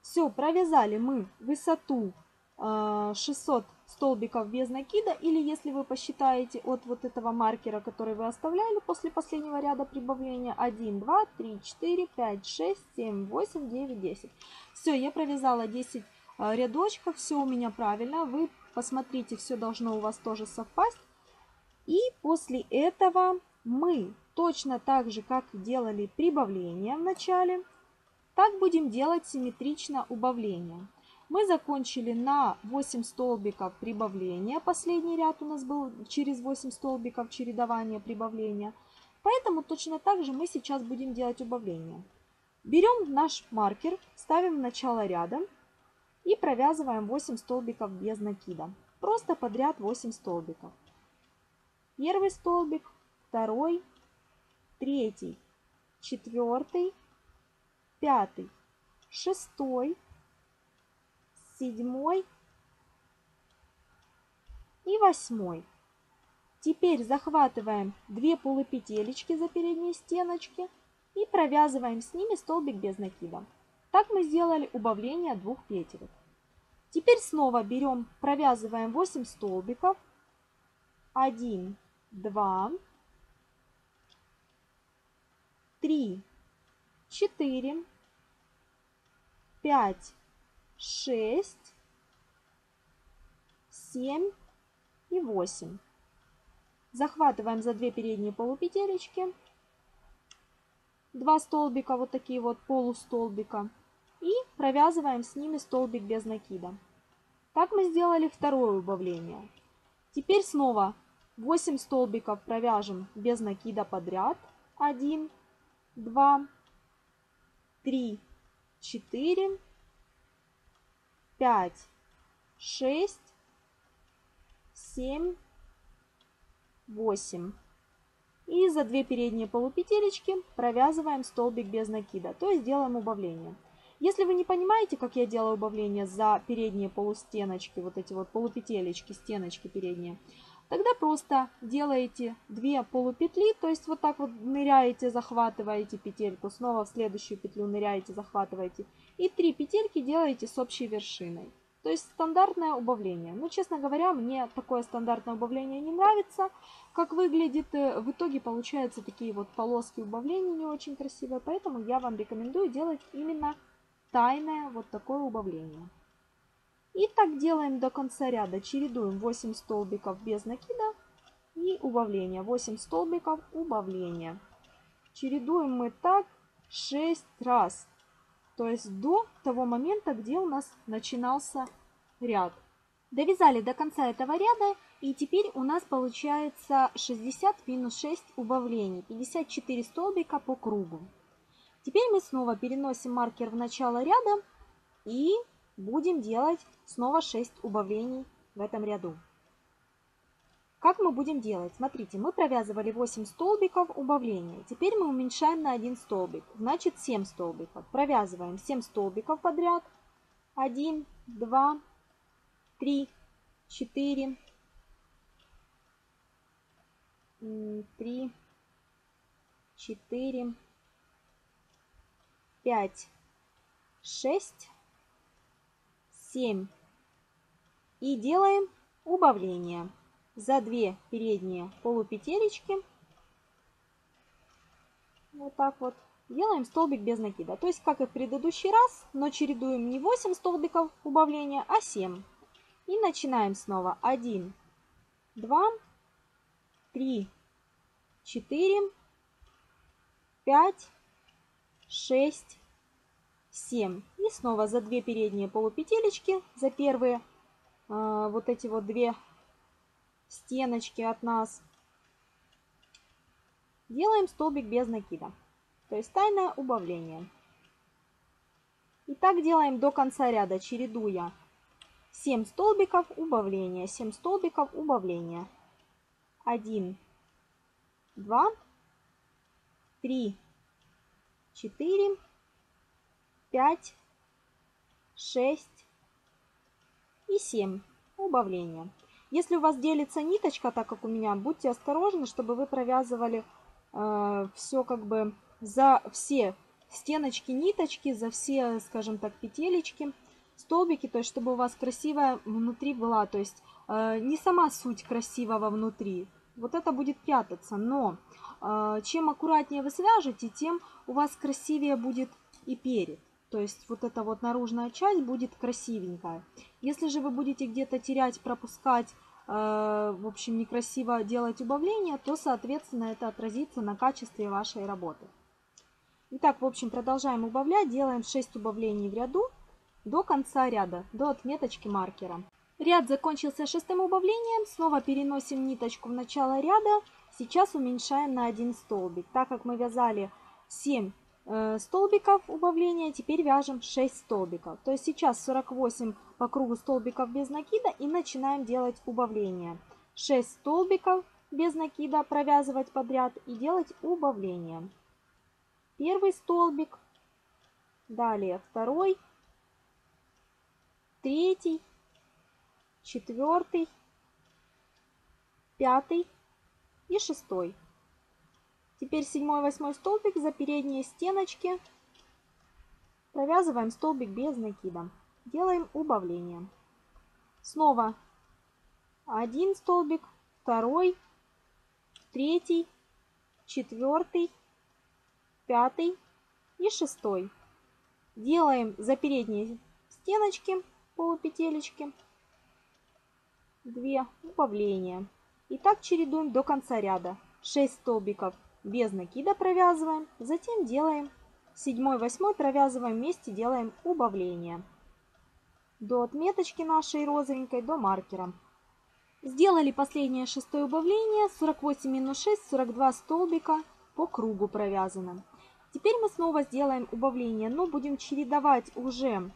Все, провязали мы высоту 600 столбиков без накида. Или если вы посчитаете от вот этого маркера, который вы оставляли после последнего ряда прибавления. 1, 2, 3, 4, 5, 6, 7, 8, 9, 10. Все, я провязала 10 рядочков. Все у меня правильно. Вы посмотрите, все должно у вас тоже совпасть. И после этого мы точно так же, как делали прибавление в начале, так будем делать симметрично убавление. Мы закончили на 8 столбиков прибавления. Последний ряд у нас был через 8 столбиков чередования прибавления. Поэтому точно так же мы сейчас будем делать убавление. Берем наш маркер, ставим в начало ряда и провязываем 8 столбиков без накида. Просто подряд 8 столбиков. Первый столбик. Второй, третий, четвертый, пятый, шестой, седьмой, и 8. Теперь захватываем 2 полупетелечки за передние стеночки и провязываем с ними столбик без накида. Так мы сделали убавление 2 петелек. Теперь снова берем, провязываем 8 столбиков. 1, 2, 3, 4, 5, 6, 7 и 8. Захватываем за 2 передние полупетелечки, 2 столбика, вот такие вот полустолбика, и провязываем с ними столбик без накида. Так мы сделали второе убавление. Теперь снова 8 столбиков провяжем без накида подряд. 1, 2, 3, 4, 5, 6, 7, 8. И за 2 передние полупетелечки провязываем столбик без накида, то есть делаем убавление. Если вы не понимаете, как я делаю убавление за передние полустеночки, вот эти вот полупетелечки, стеночки передние, тогда просто делаете 2 полупетли, то есть вот так вот ныряете, захватываете петельку, снова в следующую петлю ныряете, захватываете, и 3 петельки делаете с общей вершиной. То есть стандартное убавление. Но, честно говоря, мне такое стандартное убавление не нравится. Как выглядит, в итоге получаются такие вот полоски убавлений не очень красивые. Поэтому я вам рекомендую делать именно тайное вот такое убавление. И так делаем до конца ряда. Чередуем 8 столбиков без накида и убавление. 8 столбиков, убавление. Чередуем мы так 6 раз. То есть до того момента, где у нас начинался ряд. Довязали до конца этого ряда, и теперь у нас получается 60 минус 6 убавлений, 54 столбика по кругу. Теперь мы снова переносим маркер в начало ряда и будем делать снова 6 убавлений в этом ряду. Как мы будем делать? Смотрите, мы провязывали 8 столбиков убавления. Теперь мы уменьшаем на 1 столбик, значит 7 столбиков. Провязываем 7 столбиков подряд. 1, 2, 3, 4, 5, 6, 7. И делаем убавление. За 2 передние полупетелечки вот так вот делаем столбик без накида. То есть как и в предыдущий раз, но чередуем не 8 столбиков убавления, а 7. И начинаем снова. 1, 2, 3, 4, 5, 6, 7. И снова за 2 передние полупетелечки, за первые вот эти вот 2 стеночки от нас делаем столбик без накида, то есть тайное убавление. И так делаем до конца ряда, чередуя 7 столбиков убавления, 7 столбиков убавления. 1, 2, 3, 4, 5, 6 и 7 убавления. Если у вас делится ниточка, так как у меня, будьте осторожны, чтобы вы провязывали все как бы за все стеночки, ниточки, за все, скажем так, петелечки, столбики, то есть чтобы у вас красивая внутри была, то есть не сама суть красивого внутри, вот это будет прятаться, но чем аккуратнее вы свяжете, тем у вас красивее будет и перед. То есть вот эта вот наружная часть будет красивенькая. Если же вы будете где-то терять, пропускать, в общем, некрасиво делать убавление, то, соответственно, это отразится на качестве вашей работы. Итак, в общем, продолжаем убавлять. Делаем 6 убавлений в ряду до конца ряда, до отметочки маркера. Ряд закончился 6-м убавлением. Снова переносим ниточку в начало ряда. Сейчас уменьшаем на 1 столбик. Так как мы вязали 7 столбиков убавления, теперь вяжем 6 столбиков. То есть сейчас 48 по кругу столбиков без накида и начинаем делать убавление. 6 столбиков без накида провязывать подряд и делать убавление. Первый столбик, далее второй, третий, четвертый, пятый и шестой. Теперь 7-й, 8-й столбик за передние стеночки провязываем столбик без накида. Делаем убавление. Снова 1 столбик, 2, 3, 4, 5 и 6. Делаем за передние стеночки полупетелечки 2 убавления. И так чередуем до конца ряда. 6 столбиков без накида провязываем, затем делаем 7-й, 8-й провязываем вместе, делаем убавление до отметочки нашей розовенькой, до маркера. Сделали последнее 6-е убавление, 48-6, 42 столбика по кругу провязано. Теперь мы снова сделаем убавление, но будем чередовать уже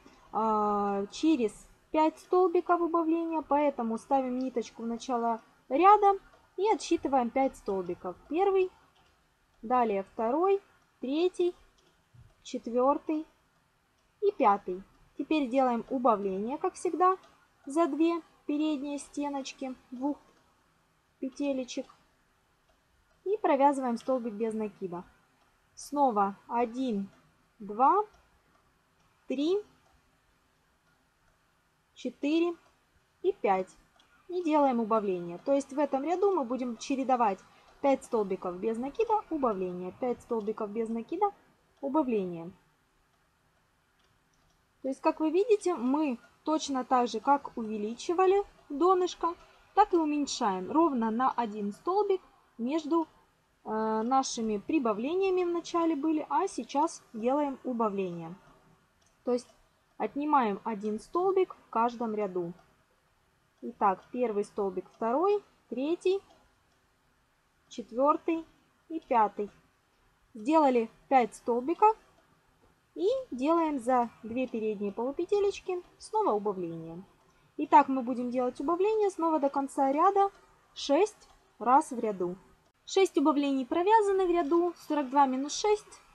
через 5 столбиков убавления, поэтому ставим ниточку в начало ряда и отсчитываем 5 столбиков. Первый, далее 2, 3, 4 и 5. Теперь делаем убавление, как всегда, за 2 передние стеночки 2 петелечек и провязываем столбик без накида. Снова 1, 2, 3, 4 и 5. И делаем убавление. То есть в этом ряду мы будем чередовать 5 столбиков без накида, убавление, 5 столбиков без накида, убавление. То есть, как вы видите, мы точно так же, как увеличивали донышко, так и уменьшаем ровно на 1 столбик между нашими прибавлениями в начале были, а сейчас делаем убавление. То есть отнимаем 1 столбик в каждом ряду. Итак, первый столбик, 2, 3, 4 и 5. Сделали 5 столбиков и делаем за 2 передние полупетелечки снова убавление. Итак, мы будем делать убавление снова до конца ряда 6 раз в ряду. 6 убавлений провязаны в ряду, 42-6,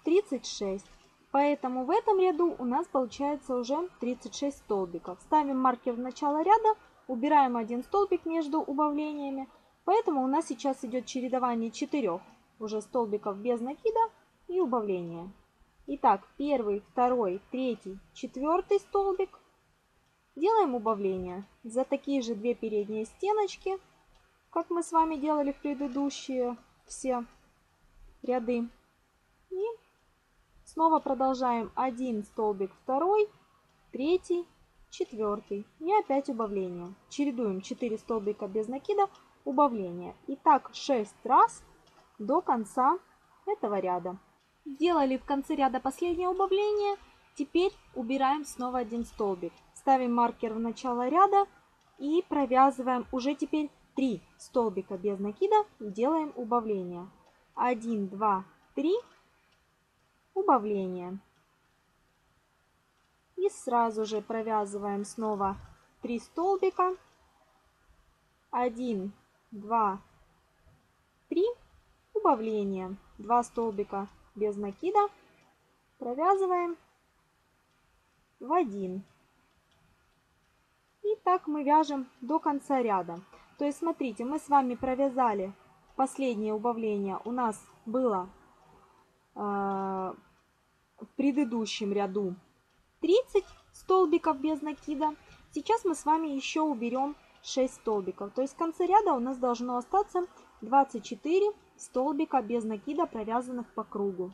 36. Поэтому в этом ряду у нас получается уже 36 столбиков. Ставим маркер в начало ряда, убираем 1 столбик между убавлениями. Поэтому у нас сейчас идет чередование 4 уже столбиков без накида и убавления. Итак, 1, 2, 3, 4 столбик. Делаем убавление за такие же 2 передние стеночки, как мы с вами делали в предыдущие все ряды. И снова продолжаем 1 столбик, 2, 3, 4. И опять убавление. Чередуем 4 столбика без накида, убавление. И так 6 раз до конца этого ряда. Сделали в конце ряда последнее убавление. Теперь убираем снова 1 столбик. Ставим маркер в начало ряда и провязываем уже теперь 3 столбика без накида и делаем убавление. 1, 2, 3. Убавление. И сразу же провязываем снова 3 столбика. 1, 2, 3. Убавление. 2 столбика без накида. Провязываем в 1. И так мы вяжем до конца ряда. То есть, смотрите, мы с вами провязали последнее убавление. У нас было в предыдущем ряду 30 столбиков без накида. Сейчас мы с вами еще уберем 6 столбиков. То есть в конце ряда у нас должно остаться 24 столбика без накида, провязанных по кругу.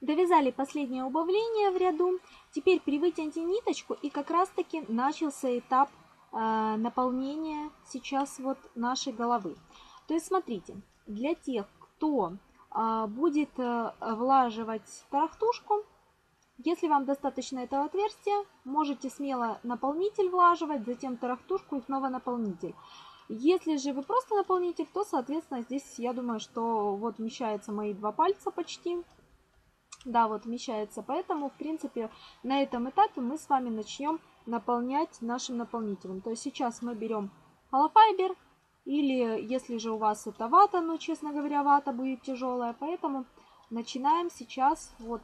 Довязали последнее убавление в ряду. Теперь привытяните ниточку, и как раз таки начался этап наполнение сейчас вот нашей головы. То есть смотрите, для тех, кто будет влаживать тарахтушку, если вам достаточно этого отверстия, можете смело наполнитель влаживать, затем тарахтушку и снова наполнитель. Если же вы просто наполнитель, то соответственно здесь, я думаю, что вот вмещаются мои 2 пальца почти. Да, вот вмещается, поэтому в принципе на этом этапе мы с вами начнем наполнять нашим наполнителем. То есть сейчас мы берем холофайбер, или если же у вас это вата, но, честно говоря, вата будет тяжелая, поэтому начинаем сейчас вот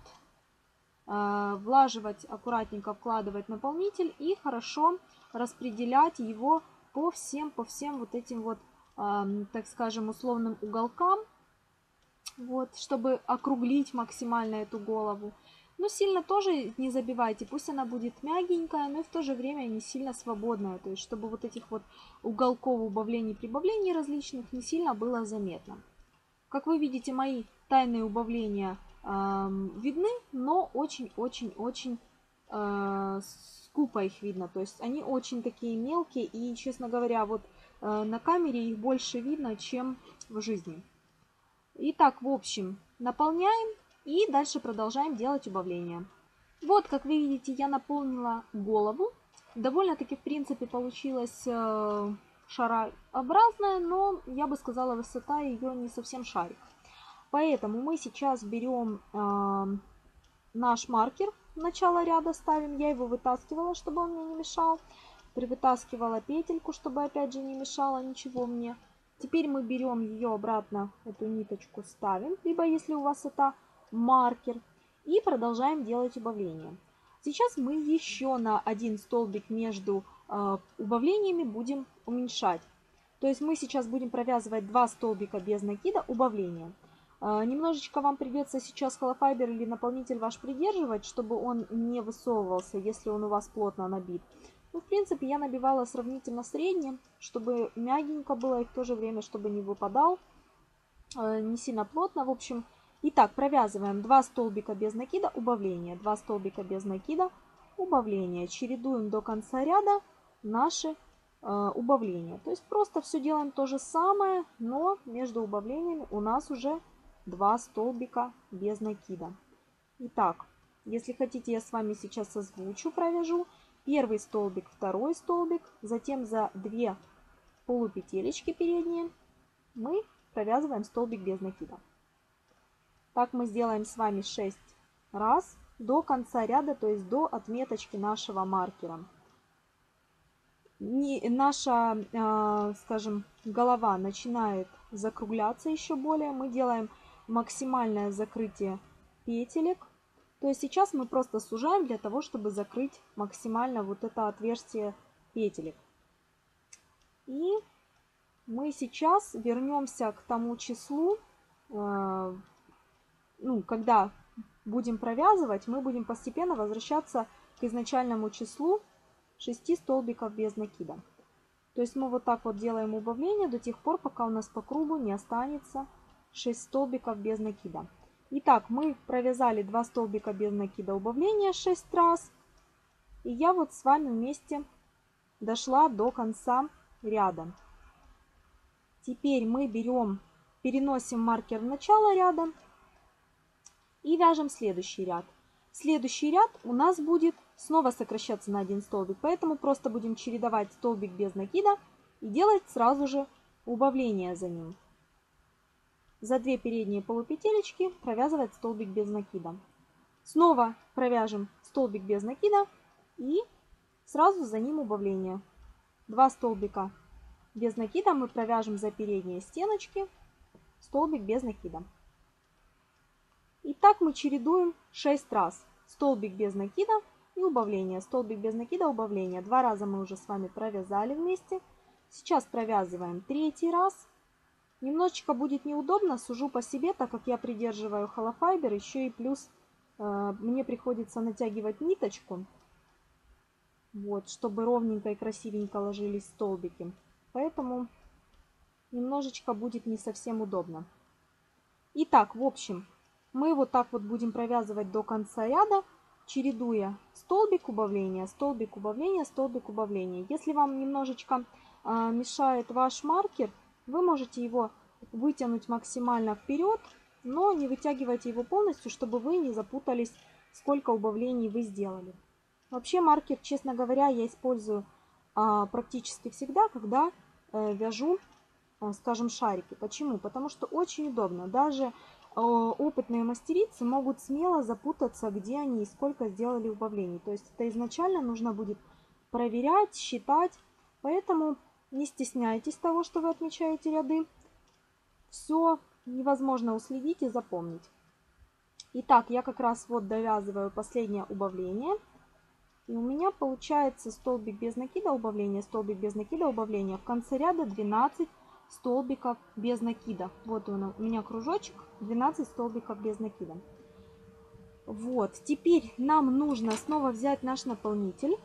влаживать, аккуратненько вкладывать наполнитель и хорошо распределять его по всем вот этим вот так скажем, условным уголкам, вот, чтобы округлить максимально эту голову. Но сильно тоже не забивайте, пусть она будет мягенькая, но и в то же время не сильно свободная, то есть чтобы вот этих вот уголков убавлений-прибавлений различных не сильно было заметно. Как вы видите, мои тайные убавления видны, но очень-очень-очень скупо их видно, то есть они очень такие мелкие и, честно говоря, вот на камере их больше видно, чем в жизни. Итак, в общем, наполняем. И дальше продолжаем делать убавления. Вот, как вы видите, я наполнила голову. Довольно-таки, в принципе, получилась шарообразная, но, я бы сказала, высота ее не совсем шарик. Поэтому мы сейчас берем наш маркер, начало ряда ставим. Я его вытаскивала, чтобы он мне не мешал. Привытаскивала петельку, чтобы, опять же, не мешало ничего мне. Теперь мы берем ее обратно, эту ниточку ставим. Либо, если у вас это... маркер, и продолжаем делать убавления. Сейчас мы еще на один столбик между убавлениями будем уменьшать. То есть мы сейчас будем провязывать 2 столбика без накида убавления. Немножечко вам придется сейчас холофайбер или наполнитель ваш придерживать, чтобы он не высовывался, если он у вас плотно набит. Ну, в принципе, я набивала сравнительно средним, чтобы мягенько было и в то же время, чтобы не выпадал, не сильно плотно, в общем. Итак, провязываем 2 столбика без накида, убавления, 2 столбика без накида, убавления. Чередуем до конца ряда наши убавления. То есть просто все делаем то же самое, но между убавлениями у нас уже 2 столбика без накида. Итак, если хотите, я с вами сейчас созвучу, провяжу. Первый столбик, второй столбик, затем за 2 полупетелечки передние мы провязываем столбик без накида. Так мы сделаем с вами 6 раз до конца ряда, то есть до отметочки нашего маркера. Наша, скажем, голова начинает закругляться еще более. Мы делаем максимальное закрытие петелек. То есть сейчас мы просто сужаем для того, чтобы закрыть максимально вот это отверстие петелек. И мы сейчас вернемся к тому числу, ну, когда будем провязывать, мы будем постепенно возвращаться к изначальному числу 6 столбиков без накида. То есть мы вот так вот делаем убавление до тех пор, пока у нас по кругу не останется 6 столбиков без накида. Итак, мы провязали 2 столбика без накида убавления 6 раз. И я вот с вами вместе дошла до конца ряда. Теперь мы берем, переносим маркер в начало ряда. И вяжем следующий ряд. Следующий ряд у нас будет снова сокращаться на 1 столбик. Поэтому просто будем чередовать столбик без накида и делать сразу же убавление за ним. За 2 передние полупетелечки провязывать столбик без накида. Снова провяжем столбик без накида и сразу за ним убавление. 2 столбика без накида мы провяжем за передние стеночки, столбик без накида. И так мы чередуем 6 раз. Столбик без накида и убавление. Столбик без накида, убавление. 2 раза мы уже с вами провязали вместе. Сейчас провязываем 3 раз. Немножечко будет неудобно, сужу по себе, так как я придерживаю холофайбер. Еще и плюс мне приходится натягивать ниточку. Вот, чтобы ровненько и красивенько ложились столбики. Поэтому немножечко будет не совсем удобно. Итак, в общем... Мы вот так вот будем провязывать до конца ряда, чередуя столбик убавления, столбик убавления, столбик убавления. Если вам немножечко мешает ваш маркер, вы можете его вытянуть максимально вперед, но не вытягивайте его полностью, чтобы вы не запутались, сколько убавлений вы сделали. Вообще маркер, честно говоря, я использую практически всегда, когда вяжу, скажем, шарики. Почему? Потому что очень удобно. Даже опытные мастерицы могут смело запутаться, где они и сколько сделали убавлений. То есть это изначально нужно будет проверять, считать. Поэтому не стесняйтесь того, что вы отмечаете ряды. Все невозможно уследить и запомнить. Итак, я как раз вот довязываю последнее убавление. И у меня получается столбик без накида, убавление, столбик без накида, убавление. В конце ряда 12 столбиков без накида. Вот он, у меня кружочек, 12 столбиков без накида. Вот, теперь нам нужно снова взять наш наполнитель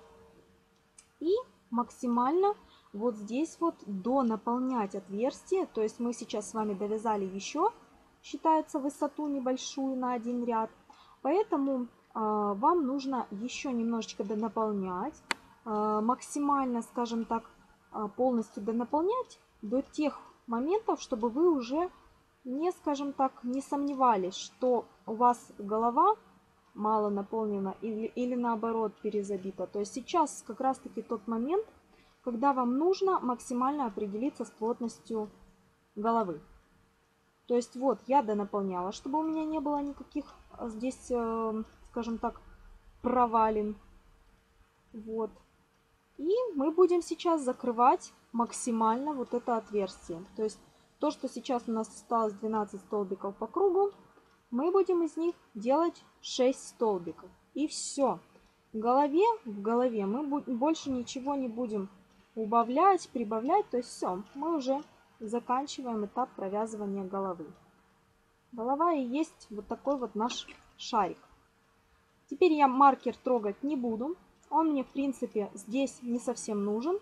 и максимально вот здесь вот донаполнять отверстие. То есть мы сейчас с вами довязали еще, считается, высоту небольшую на один ряд. Поэтому вам нужно еще немножечко донаполнять, максимально, скажем так, полностью донаполнять до тех моментов, чтобы вы уже не, скажем так, не сомневались, что у вас голова мало наполнена или наоборот перезабита. То есть сейчас как раз таки тот момент, когда вам нужно максимально определиться с плотностью головы. То есть вот я донаполняла, чтобы у меня не было никаких здесь, скажем так, провалин. Вот. И мы будем сейчас закрывать максимально вот это отверстие. То есть то, что сейчас у нас осталось 12 столбиков по кругу, мы будем из них делать 6 столбиков. И все. В голове мы больше ничего не будем убавлять, прибавлять. То есть все, мы уже заканчиваем этап провязывания головы. Голова и есть вот такой вот наш шарик. Теперь я маркер трогать не буду. Он мне, в принципе, здесь не совсем нужен.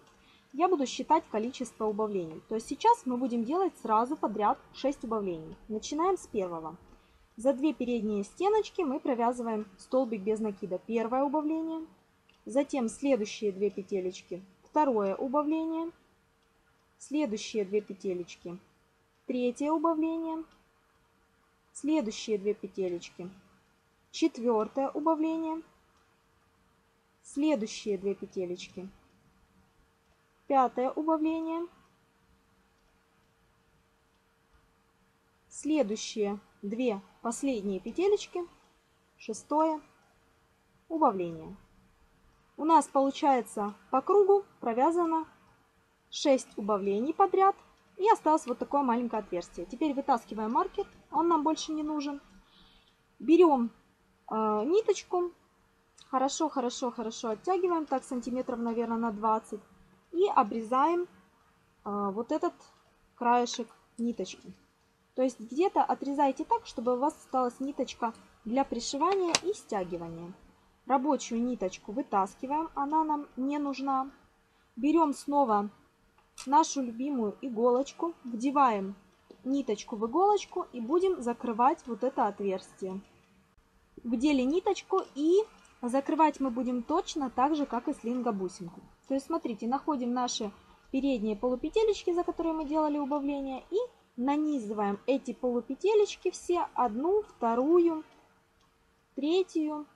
Я буду считать количество убавлений. То есть сейчас мы будем делать сразу подряд 6 убавлений. Начинаем с первого. За две передние стеночки мы провязываем столбик без накида. Первое убавление. Затем следующие 2 петелечки. Второе убавление. Следующие 2 петелечки. Третье убавление. Следующие 2 петелечки. Четвертое убавление. Следующие 2 петелечки. Пятое убавление, следующие 2 последние петелечки, шестое убавление. У нас получается по кругу провязано 6 убавлений подряд, и осталось вот такое маленькое отверстие. Теперь вытаскиваем маркер, он нам больше не нужен. Берем ниточку, хорошо оттягиваем, так сантиметров, наверное, на 20. И обрезаем вот этот краешек ниточки. То есть где-то отрезайте так, чтобы у вас осталась ниточка для пришивания и стягивания. Рабочую ниточку вытаскиваем, она нам не нужна. Берем снова нашу любимую иголочку, вдеваем ниточку в иголочку и будем закрывать вот это отверстие. Вдели ниточку и закрывать мы будем точно так же, как и с линго-бусинку. То есть, смотрите, находим наши передние полупетелечки, за которые мы делали убавление, и нанизываем эти полупетелечки все одну, вторую, третью,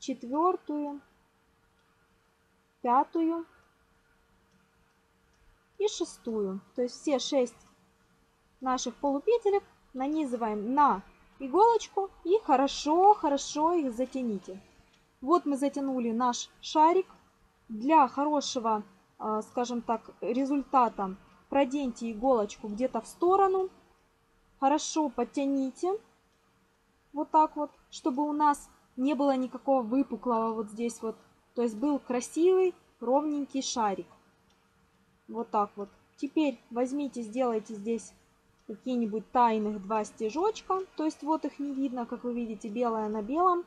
четвертую, пятую и шестую. То есть все 6 наших полупетелек нанизываем на иголочку и хорошо их затяните. Вот мы затянули наш шарик. Для хорошего, скажем так, результата проденьте иголочку где-то в сторону. Хорошо подтяните. Вот так вот, чтобы у нас не было никакого выпуклого вот здесь вот. То есть был красивый, ровненький шарик. Вот так вот. Теперь возьмите, сделайте здесь какие-нибудь тайных 2 стежочка. То есть вот их не видно, как вы видите, белое на белом.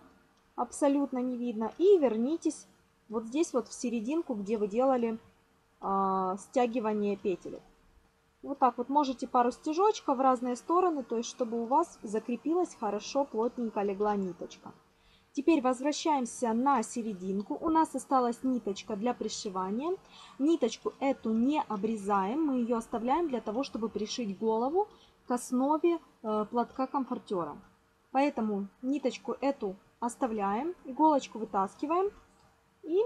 Абсолютно не видно. И вернитесь вот здесь вот в серединку, где вы делали стягивание петель. Вот так вот можете пару стежочков в разные стороны, то есть чтобы у вас закрепилась хорошо, плотненько легла ниточка. Теперь возвращаемся на серединку. У нас осталась ниточка для пришивания. Ниточку эту не обрезаем, мы ее оставляем для того, чтобы пришить голову к основе платка комфортера. Поэтому ниточку эту оставляем, иголочку вытаскиваем, и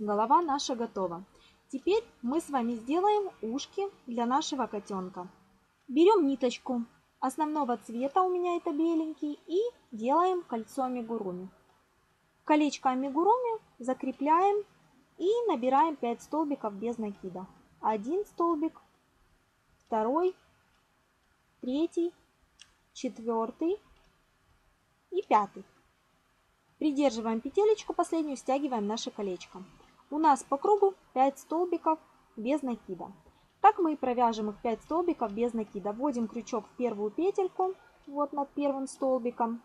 голова наша готова. Теперь мы с вами сделаем ушки для нашего котенка. Берем ниточку основного цвета, у меня это беленький, и делаем кольцо амигуруми. Колечко амигуруми закрепляем и набираем 5 столбиков без накида. 1 столбик, 2, 3, 4 и 5. Придерживаем петелечку последнюю, стягиваем наше колечко. У нас по кругу 5 столбиков без накида. Так мы и провяжем их 5 столбиков без накида. Вводим крючок в первую петельку, вот над первым столбиком,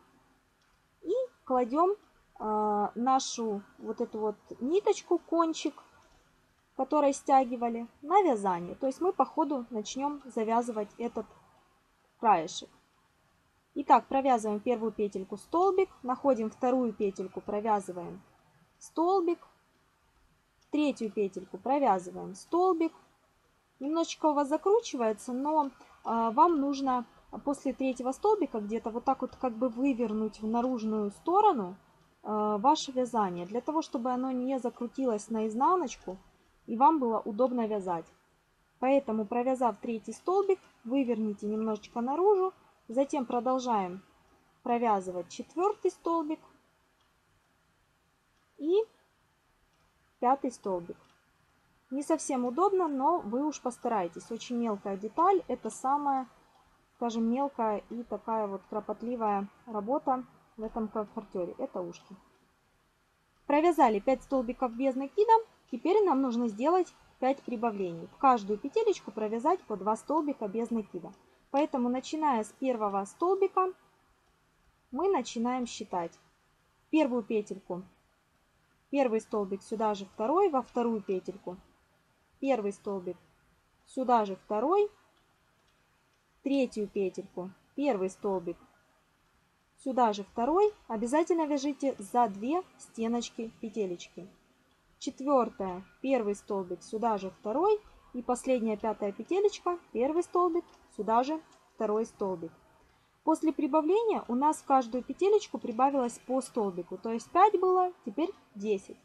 и кладем нашу вот эту вот ниточку, кончик, который стягивали, на вязание. То есть мы по ходу начнем завязывать этот краешек. Итак, провязываем первую петельку столбик, находим вторую петельку, провязываем столбик, третью петельку провязываем столбик. Немножечко у вас закручивается, но вам нужно после третьего столбика где-то вот так вот как бы вывернуть в наружную сторону ваше вязание, для того, чтобы оно не закрутилось наизнаночку и вам было удобно вязать. Поэтому, провязав третий столбик, выверните немножечко наружу, затем продолжаем провязывать четвертый столбик и пятый столбик. Не совсем удобно, но вы уж постарайтесь. Очень мелкая деталь, это самая, скажем, мелкая и такая вот кропотливая работа в этом комфортере. Это ушки. Провязали 5 столбиков без накида. Теперь нам нужно сделать 5 прибавлений. В каждую петелечку провязать по 2 столбика без накида. Поэтому, начиная с первого столбика, мы начинаем считать. Первую петельку, первый столбик, сюда же второй, во вторую петельку, первый столбик, сюда же второй, третью петельку, первый столбик, сюда же второй. Обязательно вяжите за 2 стеночки петелечки. Четвертая, первый столбик, сюда же второй, и последняя пятая петелечка, первый столбик, сюда же второй столбик. После прибавления у нас в каждую петелечку прибавилось по столбику, то есть 5 было, теперь 10.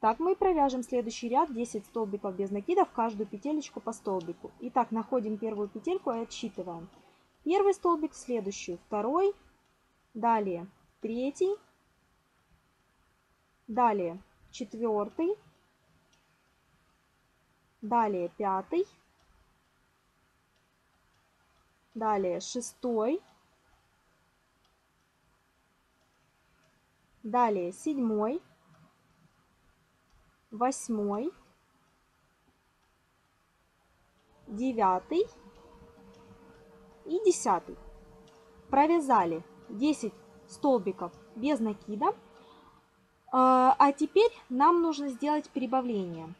Так мы и провяжем следующий ряд, 10 столбиков без накида, в каждую петелечку по столбику. Итак, находим первую петельку и отсчитываем. Первый столбик, следующую, второй, далее третий, далее четвертый, далее пятый, далее шестой, далее седьмой, восьмой, девятый и десятый. Провязали 10 столбиков без накида. А теперь нам нужно сделать прибавление.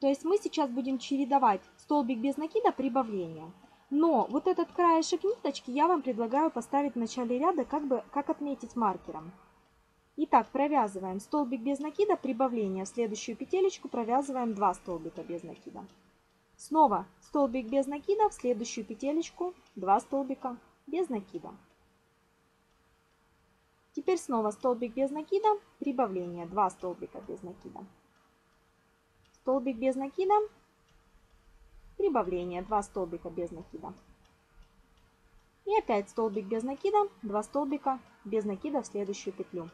То есть мы сейчас будем чередовать столбик без накида, прибавление. Но вот этот краешек ниточки я вам предлагаю поставить в начале ряда, как отметить маркером. Итак, провязываем столбик без накида, прибавление. В следующую петелечку провязываем 2 столбика без накида. Снова столбик без накида, в следующую петелечку 2 столбика без накида. Теперь снова столбик без накида, прибавление, 2 столбика без накида. Столбик без накида, прибавление, 2 столбика без накида. И опять столбик без накида, 2 столбика без накида в следующую петлю.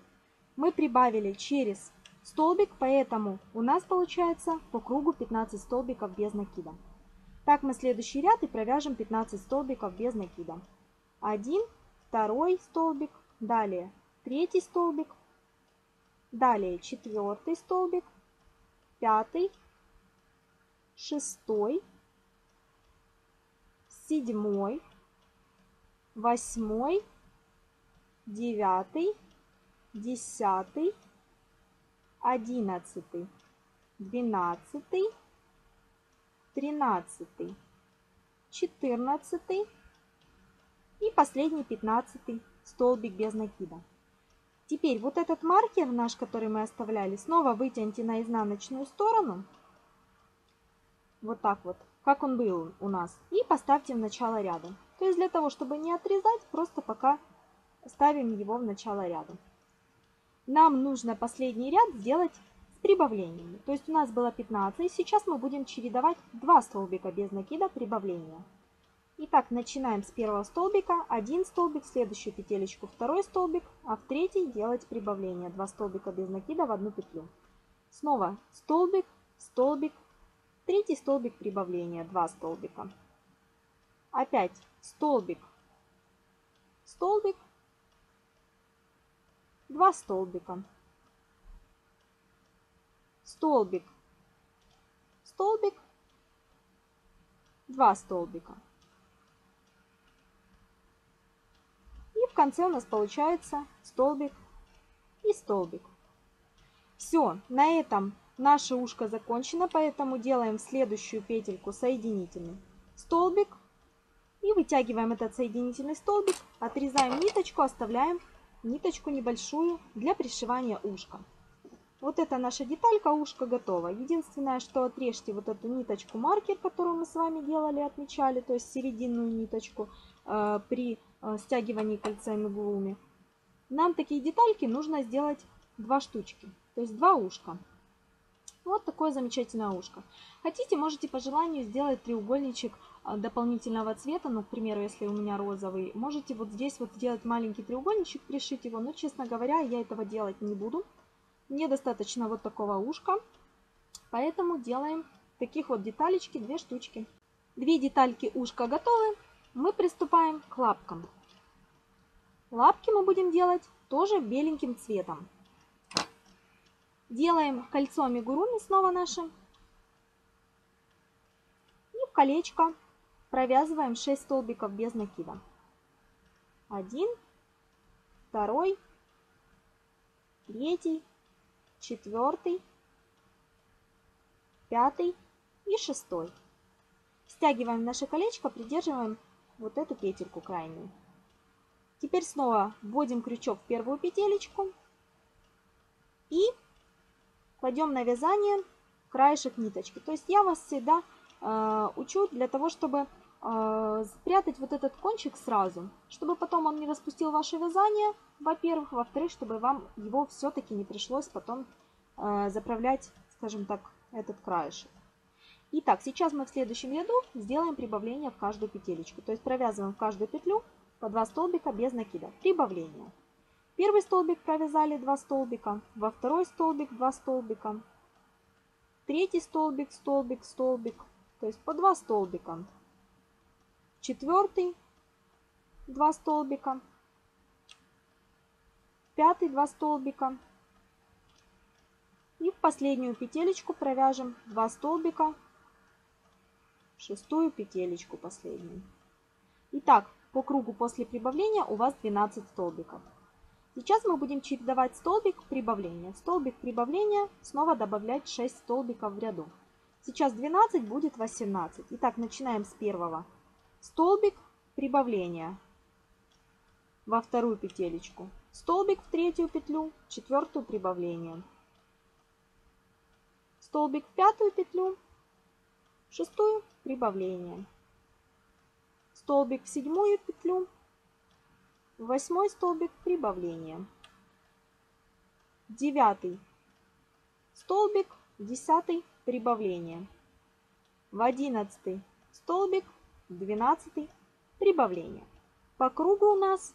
Мы прибавили через столбик, поэтому у нас получается по кругу 15 столбиков без накида. Так мы следующий ряд и провяжем 15 столбиков без накида. 1, 2 столбик, далее 3 столбик, далее 4 столбик, 5, 6, 7, 8, 9, 10, 11, 12, 13, 14 и последний 15 столбик без накида. Теперь вот этот маркер наш, который мы оставляли, снова вытяните на изнаночную сторону. Вот так вот, как он был у нас. И поставьте в начало ряда. То есть для того, чтобы не отрезать, просто пока ставим его в начало ряда. Нам нужно последний ряд сделать с прибавлениями. То есть у нас было 15, сейчас мы будем чередовать 2 столбика без накида, прибавления. Итак, начинаем с первого столбика, 1 столбик, в следующую петелечку 2 столбик, а в третий делать прибавление, 2 столбика без накида в одну петлю. Снова столбик, столбик, 3 столбик, прибавление, 2 столбика. Опять столбик, столбик, 2 столбика. Столбик, столбик, 2 столбика. И в конце у нас получается столбик и столбик. Все, на этом наше ушко закончено, поэтому делаем следующую петельку соединительный столбик. И вытягиваем этот соединительный столбик, отрезаем ниточку, оставляем ниточку небольшую для пришивания ушка. Вот это наша деталька, ушко готово. Единственное, что отрежьте вот эту ниточку маркер, которую мы с вами делали, отмечали, то есть серединную ниточку при стягивании кольца амигуруми. Нам такие детальки нужно сделать 2 штучки, то есть 2 ушка. Вот такое замечательное ушко. Хотите, можете по желанию сделать треугольничек дополнительного цвета, ну, к примеру, если у меня розовый, можете вот здесь вот сделать маленький треугольничек, пришить его, но, честно говоря, я этого делать не буду. Мне достаточно вот такого ушка, поэтому делаем таких вот деталечки, 2 штучки. 2 детальки ушка готовы, мы приступаем к лапкам. Лапки мы будем делать тоже беленьким цветом. Делаем кольцо амигуруми снова наше. И в колечко провязываем 6 столбиков без накида. 1, 2, 3, 4, 5 и 6. Стягиваем наше колечко, придерживаем вот эту петельку крайнюю. Теперь снова вводим крючок в первую петелечку и кладем на вязание краешек ниточки. То есть я вас всегда учу для того, чтобы спрятать вот этот кончик сразу, чтобы потом он не распустил ваше вязание, во-первых. Во-вторых, чтобы вам его все-таки не пришлось потом заправлять, скажем так, этот краешек. Итак, сейчас мы в следующем ряду сделаем прибавление в каждую петелечку. То есть провязываем в каждую петлю по 2 столбика без накида. Прибавление. Первый столбик провязали 2 столбика, во второй столбик 2 столбика, третий столбик, столбик, столбик, то есть по 2 столбика, четвертый 2 столбика, пятый 2 столбика и в последнюю петелечку провяжем 2 столбика, шестую петелечку последнюю. Итак, по кругу после прибавления у вас 12 столбиков. Сейчас мы будем чередовать столбик прибавления. Столбик прибавления, снова добавлять 6 столбиков в ряду. Сейчас 12, будет 18. Итак, начинаем с первого. Столбик прибавления во вторую петелечку. Столбик в третью петлю, четвертую прибавление. Столбик в пятую петлю, шестую прибавление. Столбик в седьмую петлю. 8 столбик прибавление, 9 столбик, 10 прибавление, в 11 столбик, 12 прибавление. По кругу у нас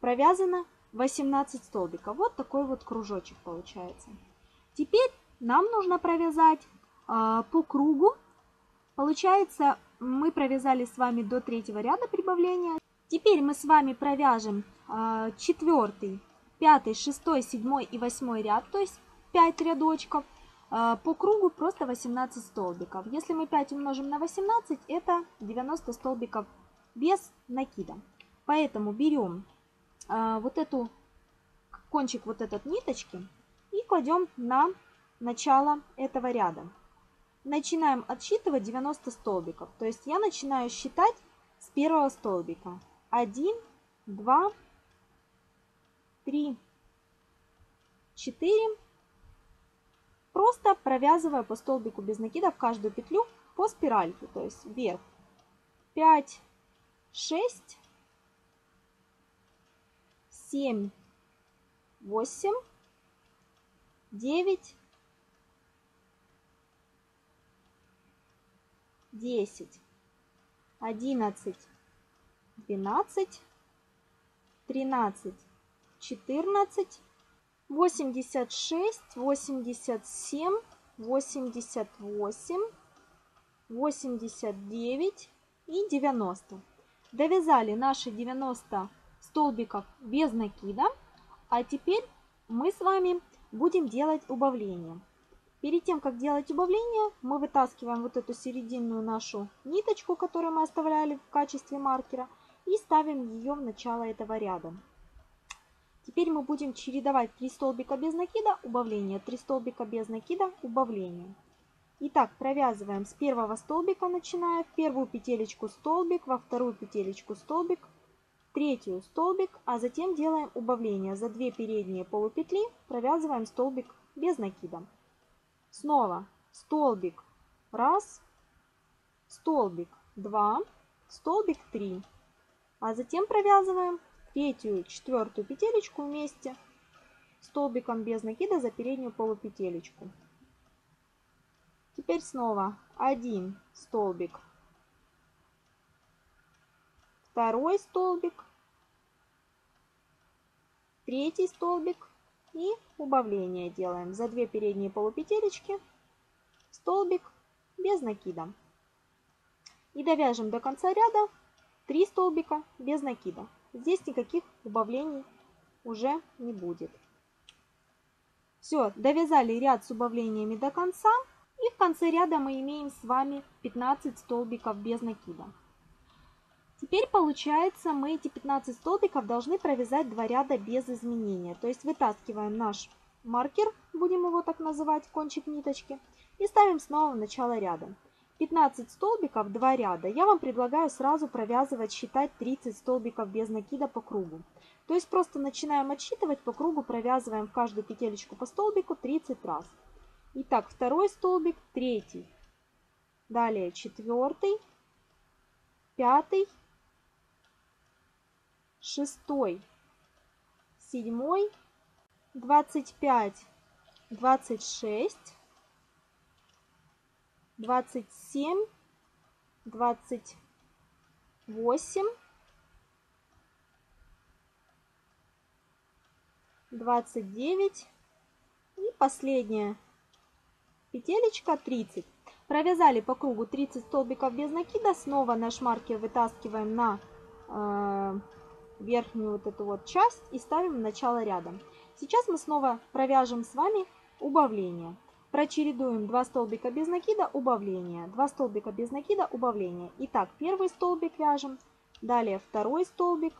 провязано 18 столбиков. Вот такой вот кружочек получается. Теперь нам нужно провязать по кругу. Получается, мы провязали с вами до 3-го ряда прибавления. Теперь мы с вами провяжем 4, 5, 6, 7 и 8 ряд, то есть 5 рядочков, по кругу просто 18 столбиков. Если мы 5 умножим на 18, это 90 столбиков без накида. Поэтому берем вот эту, кончик вот этот ниточки и кладем на начало этого ряда. Начинаем отсчитывать 90 столбиков, то есть я начинаю считать с первого столбика. 1, 2, 3, 4. Просто провязывая по столбику без накида в каждую петлю по спиральке, то есть вверх. 5, 6, 7, 8, 9, 10, 11, 12, 13, 14, 86, 87, 88, 89 и 90. Довязали наши 90 столбиков без накида, а теперь мы с вами будем делать убавление. Перед тем, как делать убавление, мы вытаскиваем вот эту серединную нашу ниточку, которую мы оставляли в качестве маркера, и ставим ее в начало этого ряда. Теперь мы будем чередовать 3 столбика без накида, убавление, 3 столбика без накида, убавление. Итак, провязываем с первого столбика, начиная в первую петелечку столбик, во вторую петелечку столбик, третью столбик, а затем делаем убавление. За 2 передние полупетли провязываем столбик без накида. Снова столбик 1, столбик 2, столбик 3, а затем провязываем третью, четвертую петелечку вместе столбиком без накида за переднюю полупетелечку. Теперь снова 1 столбик, 2 столбик, 3 столбик. И убавление делаем за 2 передние полупетелечки, столбик без накида. И довяжем до конца ряда 3 столбика без накида. Здесь никаких убавлений уже не будет. Все, довязали ряд с убавлениями до конца. И в конце ряда мы имеем с вами 15 столбиков без накида. Теперь получается, мы эти 15 столбиков должны провязать 2 ряда без изменения. То есть вытаскиваем наш маркер, будем его так называть, кончик ниточки, и ставим снова в начало ряда. 15 столбиков, 2 ряда. Я вам предлагаю сразу провязывать, считать 30 столбиков без накида по кругу. То есть просто начинаем отсчитывать по кругу, провязываем в каждую петелечку по столбику 30 раз. Итак, 2 столбик, 3, далее 4, 5. 6, 7, 25, 26, 27, 28, 29 и последняя петелечка 30. Провязали по кругу 30 столбиков без накида. Снова наш маркер вытаскиваем на верхнюю вот эту вот часть и ставим в начало ряда. Сейчас мы снова провяжем с вами убавление. Прочередуем 2 столбика без накида, убавление, 2 столбика без накида, убавление. Итак, первый столбик вяжем, далее 2 столбик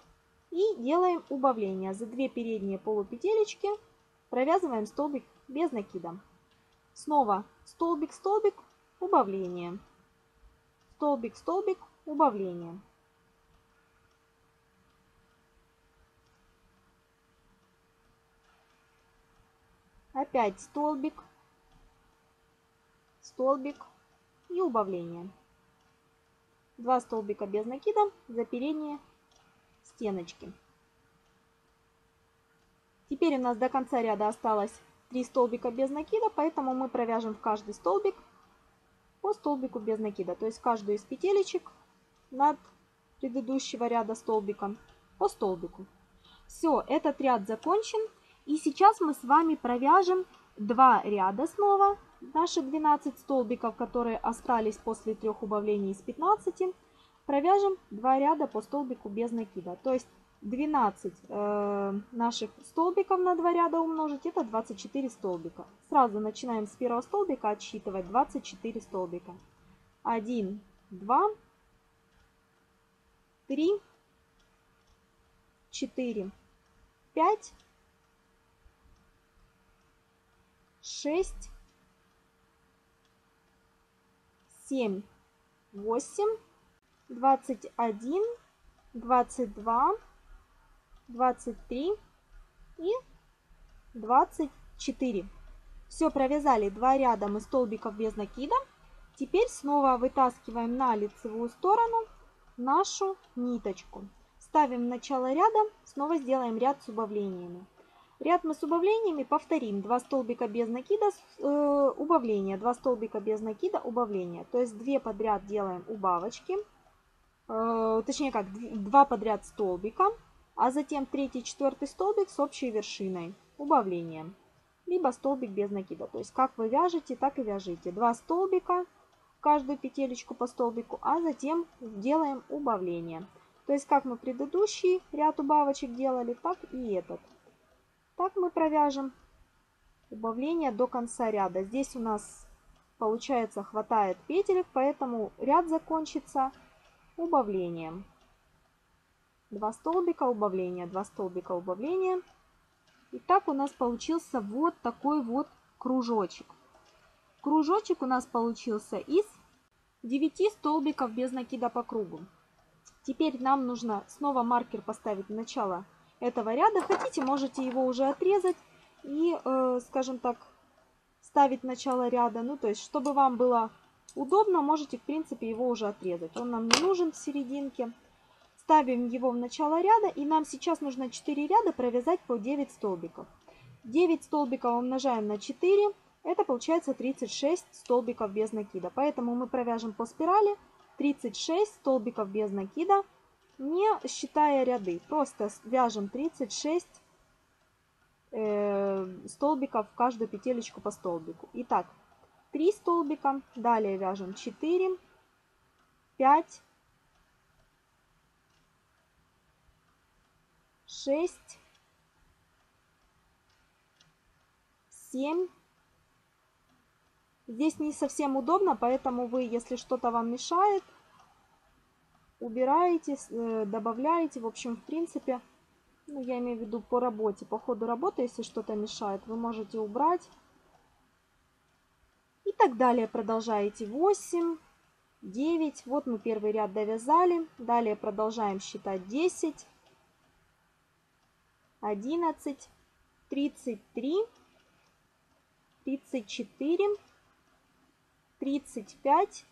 и делаем убавление. За 2 передние полупетелечки провязываем столбик без накида. Снова столбик, столбик, убавление, столбик, столбик, убавление. Опять столбик, столбик и убавление. 2 столбика без накида за передние стеночки. Теперь у нас до конца ряда осталось 3 столбика без накида, поэтому мы провяжем в каждый столбик по столбику без накида. То есть каждую из петелечек над предыдущего ряда столбиком по столбику. Все, этот ряд закончен. И сейчас мы с вами провяжем 2 ряда снова, наши 12 столбиков, которые остались после 3 убавлений из 15, провяжем 2 ряда по столбику без накида. То есть 12 наших столбиков на 2 ряда умножить, это 24 столбика. Сразу начинаем с первого столбика отсчитывать 24 столбика. 1, 2, 3, 4, 5. 6, 7, 8, 21, 22, 23 и 24. Все, провязали 2 ряда мы столбиков без накида. Теперь снова вытаскиваем на лицевую сторону нашу ниточку. Ставим в начало ряда, снова сделаем ряд с убавлениями. Ряд мы с убавлениями повторим. 2 столбика без накида, убавление. 2 столбика без накида, убавление. То есть 2 подряд делаем убавочки. Точнее как, 2 подряд столбика. А затем 3-й, 4-й столбик с общей вершиной. Убавление. Либо столбик без накида. То есть как вы вяжете, так и вяжите. 2 столбика, каждую петелечку по столбику. А затем делаем убавление. То есть как мы предыдущий ряд убавочек делали, так и этот. Так мы провяжем убавление до конца ряда. Здесь у нас получается хватает петелек, поэтому ряд закончится убавлением. 2 столбика убавления, 2 столбика убавления. И так у нас получился вот такой вот кружочек. Кружочек у нас получился из 9 столбиков без накида по кругу. Теперь нам нужно снова маркер поставить в начало этого ряда. Хотите, можете его уже отрезать и, скажем так, ставить начало ряда. Ну, то есть, чтобы вам было удобно, можете, в принципе, его уже отрезать. Он нам не нужен в серединке. Ставим его в начало ряда, и нам сейчас нужно 4 ряда провязать по 9 столбиков. 9 столбиков умножаем на 4, это получается 36 столбиков без накида. Поэтому мы провяжем по спирали 36 столбиков без накида, не считая ряды. Просто вяжем 36 столбиков в каждую петелечку по столбику. Итак, 3 столбика, далее вяжем 4, 5, 6, 7. Здесь не совсем удобно, поэтому вы, если что-то вам мешает, убираете, добавляете. В общем, в принципе, ну, я имею в виду по работе, по ходу работы, если что-то мешает, вы можете убрать. И так далее продолжаете 8, 9. Вот мы первый ряд довязали. Далее продолжаем считать 10. 11, 33, 34, 35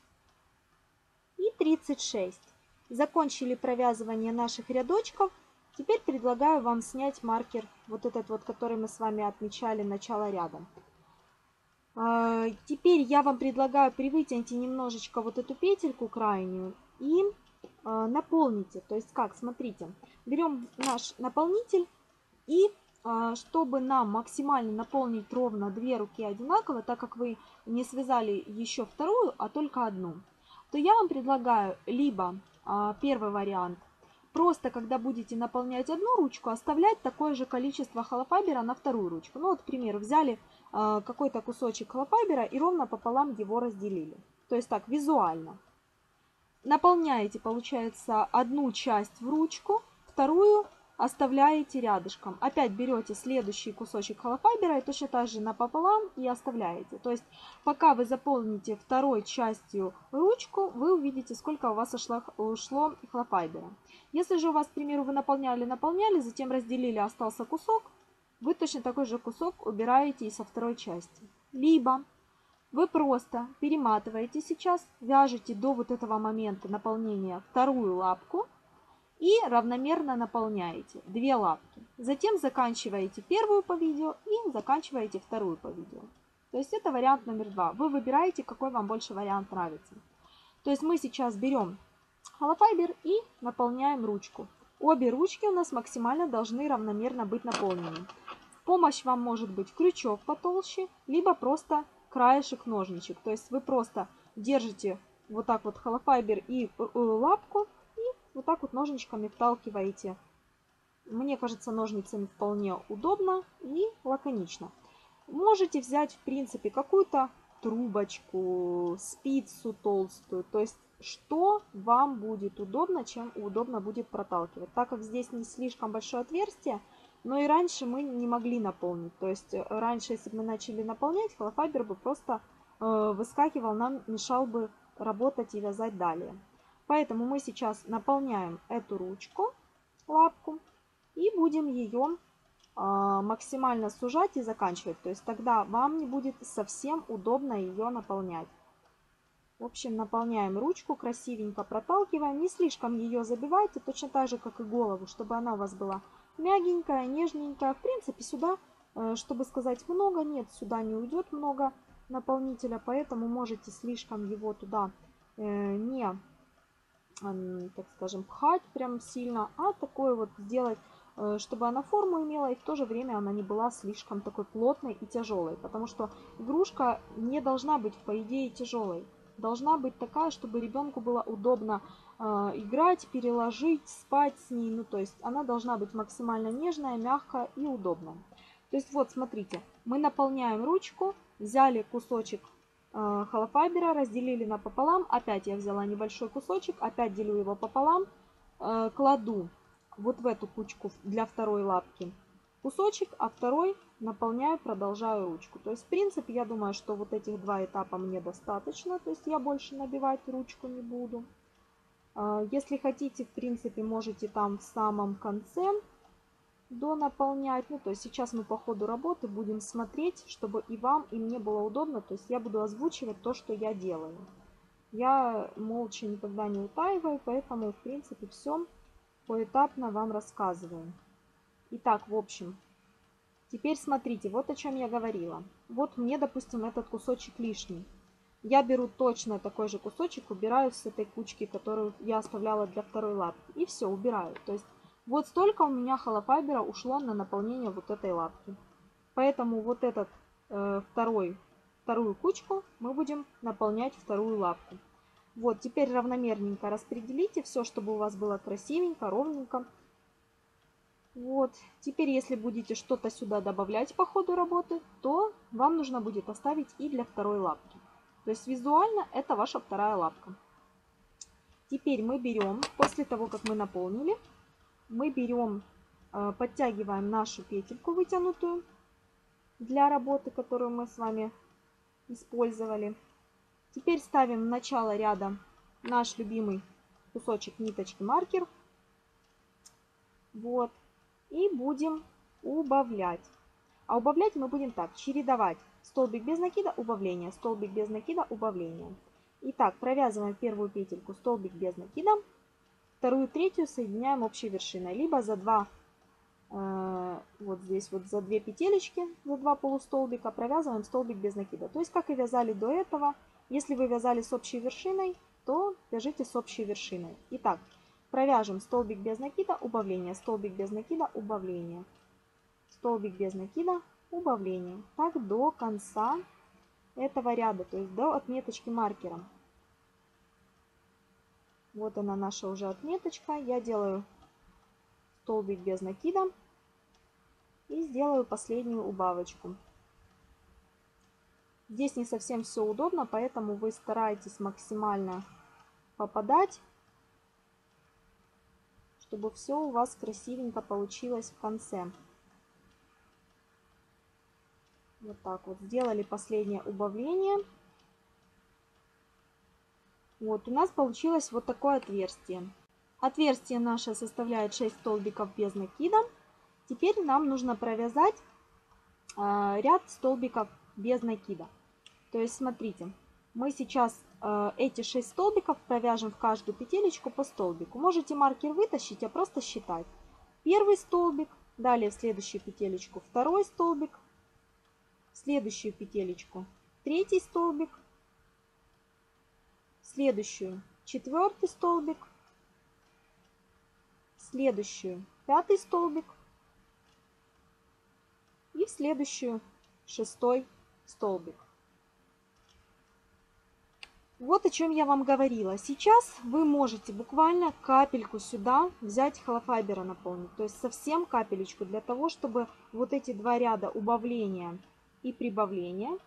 и 36. Закончили провязывание наших рядочков. Теперь предлагаю вам снять маркер, вот этот вот, который мы с вами отмечали начало ряда. Теперь я вам предлагаю привытяните немножечко вот эту петельку крайнюю и наполните. То есть как, смотрите, берем наш наполнитель. И чтобы нам максимально наполнить ровно 2 руки одинаково, так как вы не связали еще вторую, а только одну, то я вам предлагаю либо первый вариант, просто когда будете наполнять одну ручку, оставлять такое же количество холофайбера на вторую ручку. Ну вот, к примеру, взяли какой-то кусочек холофайбера и ровно пополам его разделили. То есть так, визуально. Наполняете, получается, одну часть в ручку, вторую оставляете рядышком. Опять берете следующий кусочек холофайбера и точно так же напополам и оставляете. То есть пока вы заполните второй частью ручку, вы увидите, сколько у вас ушло холофайбера. Если же у вас, к примеру, вы наполняли, затем разделили, остался кусок, вы точно такой же кусок убираете и со второй части. Либо вы просто перематываете сейчас, вяжете до вот этого момента наполнения вторую лапку и равномерно наполняете 2 лапки. Затем заканчиваете первую по видео и заканчиваете вторую по видео. То есть это вариант номер 2. Вы выбираете, какой вам больше вариант нравится. То есть мы сейчас берем холофайбер и наполняем ручку. Обе ручки у нас максимально должны равномерно быть наполнены. В помощь вам может быть крючок потолще, либо просто краешек ножничек. То есть вы просто держите вот так вот холофайбер и лапку, вот так вот ножничками вталкиваете. Мне кажется, ножницами вполне удобно и лаконично. Можете взять, в принципе, какую-то трубочку, спицу толстую. То есть, что вам будет удобно, чем удобно будет проталкивать. Так как здесь не слишком большое отверстие, но и раньше мы не могли наполнить. То есть, раньше, если бы мы начали наполнять, холофайбер бы просто выскакивал, нам мешал бы работать и вязать далее. Поэтому мы сейчас наполняем эту ручку, лапку, и будем ее максимально сужать и заканчивать. То есть тогда вам не будет совсем удобно ее наполнять. В общем, наполняем ручку, красивенько проталкиваем. Не слишком ее забивайте, точно так же, как и голову, чтобы она у вас была мягенькая, нежненькая. В принципе, сюда, чтобы сказать много, нет, сюда не уйдет много наполнителя. Поэтому можете слишком его туда не, так скажем, пхать прям сильно, а такое вот сделать, чтобы она форму имела и в то же время она не была слишком такой плотной и тяжелой, потому что игрушка не должна быть, по идее, тяжелой. Должна быть такая, чтобы ребенку было удобно играть, переложить, спать с ней. Ну, то есть она должна быть максимально нежная, мягкая и удобная. То есть вот смотрите, мы наполняем ручку, взяли кусочек холофайбера, разделили напополам. Опять я взяла небольшой кусочек, опять делю его пополам, кладу вот в эту кучку для второй лапки кусочек, а второй наполняю, продолжаю ручку. То есть в принципе я думаю, что вот этих два этапа мне достаточно, то есть я больше набивать ручку не буду. Если хотите, в принципе, можете там в самом конце донаполнять. Ну, то есть сейчас мы по ходу работы будем смотреть, чтобы и вам, и мне было удобно. То есть я буду озвучивать то, что я делаю. Я молча никогда не утаиваю, поэтому, в принципе, все поэтапно вам рассказываю. Итак, в общем, теперь смотрите, вот о чем я говорила. Вот мне, допустим, этот кусочек лишний. Я беру точно такой же кусочек, убираю с этой кучки, которую я оставляла для второй лапки. И все, убираю. То есть вот столько у меня холофайбера ушло на наполнение вот этой лапки. Поэтому вот этот вторую кучку мы будем наполнять вторую лапку. Вот, теперь равномерненько распределите все, чтобы у вас было красивенько, ровненько. Вот, теперь если будете что-то сюда добавлять по ходу работы, то вам нужно будет оставить и для второй лапки. То есть визуально это ваша вторая лапка. Теперь мы берем, после того, как мы наполнили, мы берем, подтягиваем нашу петельку вытянутую для работы, которую мы с вами использовали. Теперь ставим в начало ряда наш любимый кусочек ниточки маркер. Вот. И будем убавлять. А убавлять мы будем так, чередовать. Столбик без накида, убавление, столбик без накида, убавление. Итак, провязываем первую петельку, столбик без накида, вторую, третью соединяем общей вершиной. Либо за два, вот здесь вот за две петелечки, за два полустолбика провязываем столбик без накида. То есть, как и вязали до этого, если вы вязали с общей вершиной, то вяжите с общей вершиной. Итак, провяжем столбик без накида, убавление, столбик без накида, убавление, столбик без накида, убавление. Так до конца этого ряда, то есть до отметочки маркером. Вот она, наша уже отметочка. Я делаю столбик без накида и сделаю последнюю убавочку. Здесь не совсем все удобно, поэтому вы стараетесь максимально попадать, чтобы все у вас красивенько получилось в конце. Вот так вот. Сделали последнее убавление. Вот у нас получилось вот такое отверстие. Отверстие наше составляет 6 столбиков без накида. Теперь нам нужно провязать ряд столбиков без накида. То есть смотрите, мы сейчас эти 6 столбиков провяжем в каждую петелечку по столбику. Можете маркер вытащить, а просто считать. Первый столбик, далее в следующую петелечку второй столбик, в следующую петелечку третий столбик, в следующую четвертый столбик, в следующую пятый столбик и в следующую шестой столбик. Вот о чем я вам говорила. Сейчас вы можете буквально капельку сюда взять холофайбера наполнить, то есть совсем капелечку, для того, чтобы вот эти два ряда убавления и прибавление.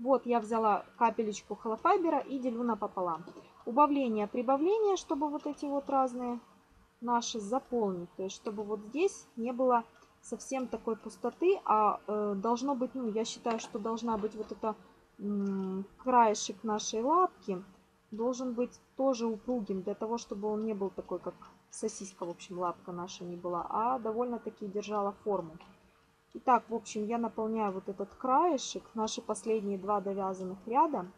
Вот я взяла капелечку холофайбера и делю напополам. Убавление, прибавление, чтобы вот эти вот разные наши заполнить. То есть, чтобы вот здесь не было совсем такой пустоты, а должно быть, ну, я считаю, что должна быть вот эта краешек нашей лапки, должен быть тоже упругим, для того, чтобы он не был такой, как сосиска, в общем, лапка наша не была, а довольно-таки держала форму. Итак, в общем, я наполняю вот этот краешек, наши последние два довязанных ряда.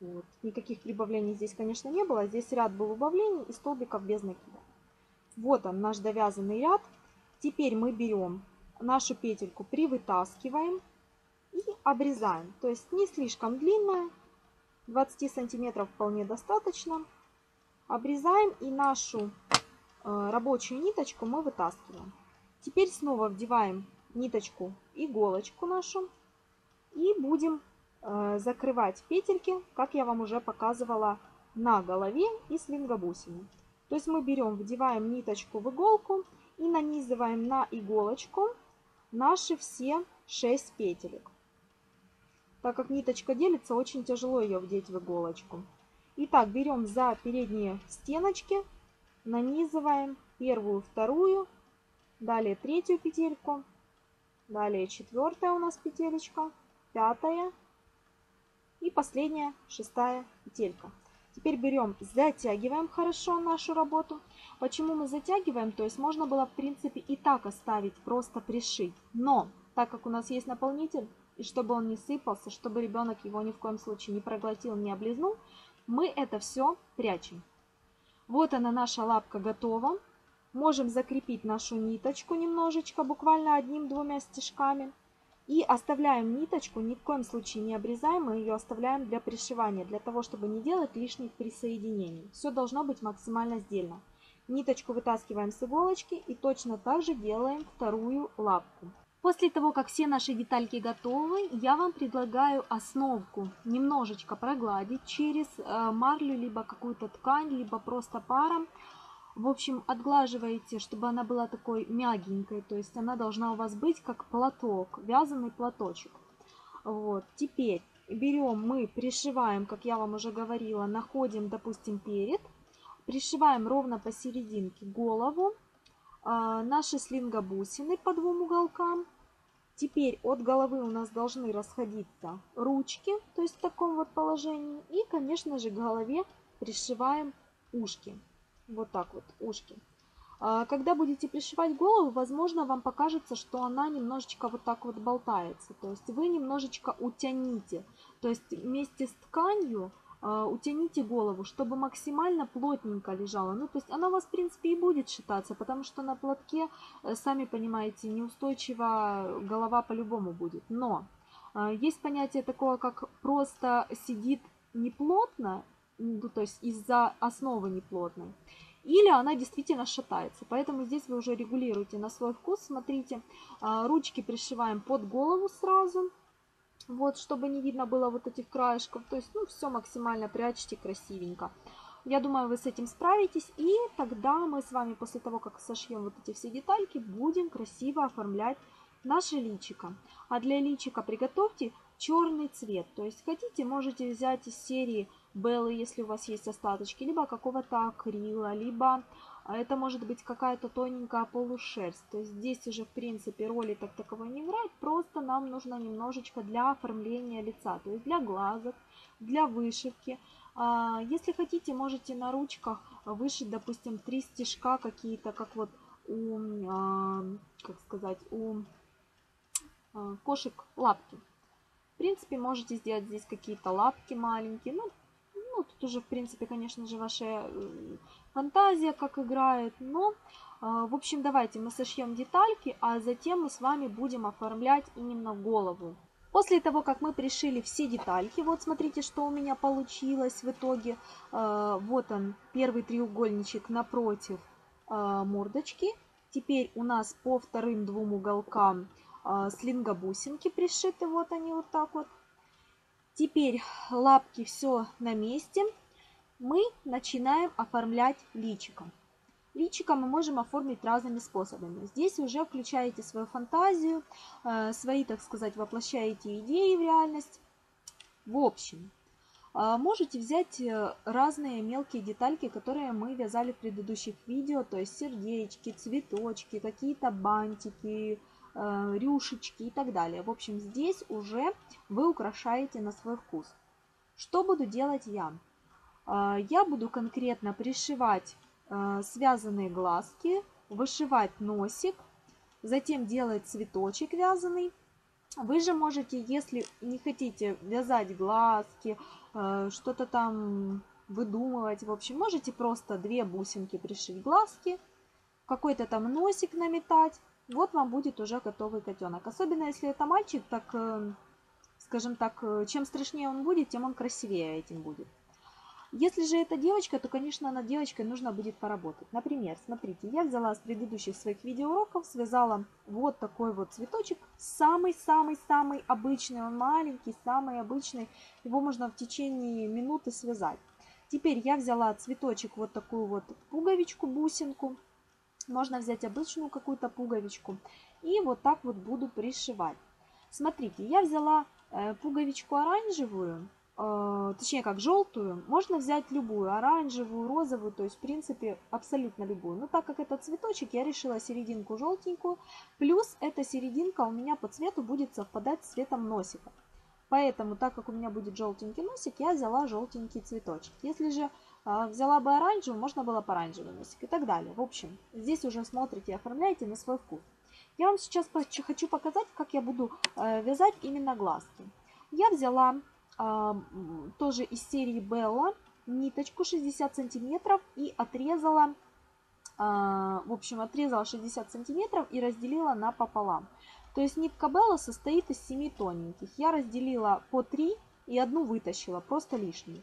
Вот. Никаких прибавлений здесь, конечно, не было. Здесь ряд был убавлений и столбиков без накида. Вот он, наш довязанный ряд. Теперь мы берем нашу петельку, привытаскиваем и обрезаем. То есть не слишком длинная, 20 сантиметров вполне достаточно. Обрезаем и нашу рабочую ниточку мы вытаскиваем. Теперь снова вдеваем ниточку, иголочку нашу и будем закрывать петельки, как я вам уже показывала, на голове и слингобусине. То есть мы берем, вдеваем ниточку в иголку и нанизываем на иголочку наши все 6 петелек. Так как ниточка делится, очень тяжело ее вдеть в иголочку. Итак, берем за передние стеночки, нанизываем первую, вторую, далее третью петельку, далее четвертая у нас петелечка, пятая и последняя, 6-я петелька. Теперь берем, затягиваем хорошо нашу работу. Почему мы затягиваем? То есть можно было, в принципе, и так оставить, просто пришить. Но так как у нас есть наполнитель, и чтобы он не сыпался, чтобы ребенок его ни в коем случае не проглотил, не облизнул, мы это все прячем. Вот она, наша лапка готова. Можем закрепить нашу ниточку немножечко, буквально одним-двумя стежками. И оставляем ниточку, ни в коем случае не обрезаем, мы ее оставляем для пришивания, для того, чтобы не делать лишних присоединений. Все должно быть максимально сдельно. Ниточку вытаскиваем с иголочки и точно так же делаем вторую лапку. После того, как все наши детальки готовы, я вам предлагаю основку немножечко прогладить через марлю, либо какую-то ткань, либо просто паром. В общем, отглаживаете, чтобы она была такой мягенькой, то есть она должна у вас быть как платок, вязаный платочек. Вот, теперь берем мы, пришиваем, как я вам уже говорила, находим, допустим, перед, пришиваем ровно посерединке голову, наши слингобусины по двум уголкам. Теперь от головы у нас должны расходиться ручки, то есть в таком вот положении. И, конечно же, к голове пришиваем ушки. Вот так вот, ушки. Когда будете пришивать голову, возможно, вам покажется, что она немножечко вот так вот болтается. То есть вы немножечко утяните. То есть вместе с тканью утяните голову, чтобы максимально плотненько лежала. Ну, то есть она у вас, в принципе, и будет шататься, потому что на платке, сами понимаете, неустойчива голова по-любому будет. Но есть понятие такое, как просто сидит неплотно, ну, то есть из-за основы неплотной, или она действительно шатается. Поэтому здесь вы уже регулируете на свой вкус. Смотрите, ручки пришиваем под голову сразу, вот, чтобы не видно было вот этих краешков. То есть, ну, все максимально прячьте красивенько. Я думаю, вы с этим справитесь. И тогда мы с вами, после того, как сошьем вот эти все детальки, будем красиво оформлять наше личико. А для личика приготовьте черный цвет. То есть, хотите, можете взять из серии Беллы, если у вас есть остаточки, либо какого-то акрила, либо это может быть какая-то тоненькая полушерсть. То есть здесь уже, в принципе, роли так таковой не играет, просто нам нужно немножечко для оформления лица, то есть для глазок, для вышивки. Если хотите, можете на ручках вышить, допустим, 3 стежка какие-то, как вот у, как сказать, у кошек лапки. В принципе, можете сделать здесь какие-то лапки маленькие, ну, тут уже, в принципе, конечно же, ваша фантазия как играет. Но, в общем, давайте мы сошьем детальки, а затем мы с вами будем оформлять именно голову. После того, как мы пришили все детальки, вот смотрите, что у меня получилось в итоге. Вот он, первый треугольничек напротив мордочки. Теперь у нас по вторым двум уголкам слингобусинки пришиты, вот они вот так вот. Теперь лапки все на месте. Мы начинаем оформлять личико. Личико мы можем оформить разными способами. Здесь уже включаете свою фантазию, свои, так сказать, воплощаете идеи в реальность. В общем, можете взять разные мелкие детальки, которые мы вязали в предыдущих видео, то есть сердечки, цветочки, какие-то бантики, рюшечки и так далее. В общем, здесь уже вы украшаете на свой вкус. Что буду делать я? Я буду конкретно пришивать связанные глазки, вышивать носик, затем делать цветочек вязаный. Вы же можете, если не хотите вязать глазки, что-то там выдумывать, в общем, можете просто 2 бусинки пришить глазки, какой-то там носик наметать. Вот вам будет уже готовый котенок. Особенно если это мальчик, так, скажем так, чем страшнее он будет, тем он красивее этим будет. Если же это девочка, то, конечно, над девочкой нужно будет поработать. Например, смотрите, я взяла с предыдущих своих видеоуроков, связала вот такой вот цветочек. Самый-самый-самый обычный, он маленький, самый обычный. Его можно в течение минуты связать. Теперь я взяла цветочек, вот такую вот пуговичку, бусинку. Можно взять обычную какую-то пуговичку и вот так вот буду пришивать. Смотрите, я взяла пуговичку оранжевую, точнее как желтую. Можно взять любую, оранжевую, розовую, то есть в принципе абсолютно любую. Но так как это цветочек, я решила серединку желтенькую. Плюс эта серединка у меня по цвету будет совпадать с цветом носика. Поэтому, так как у меня будет желтенький носик, я взяла желтенький цветочек. Если же взяла бы оранжевый, можно было бы оранжевый носик и так далее. В общем, здесь уже смотрите и оформляете на свой вкус. Я вам сейчас хочу показать, как я буду вязать именно глазки. Я взяла тоже из серии Белла ниточку 60 сантиметров и отрезала, отрезала 60 сантиметров и разделила напополам. То есть нитка Белла состоит из 7 тоненьких. Я разделила по 3 и одну вытащила, просто лишнюю.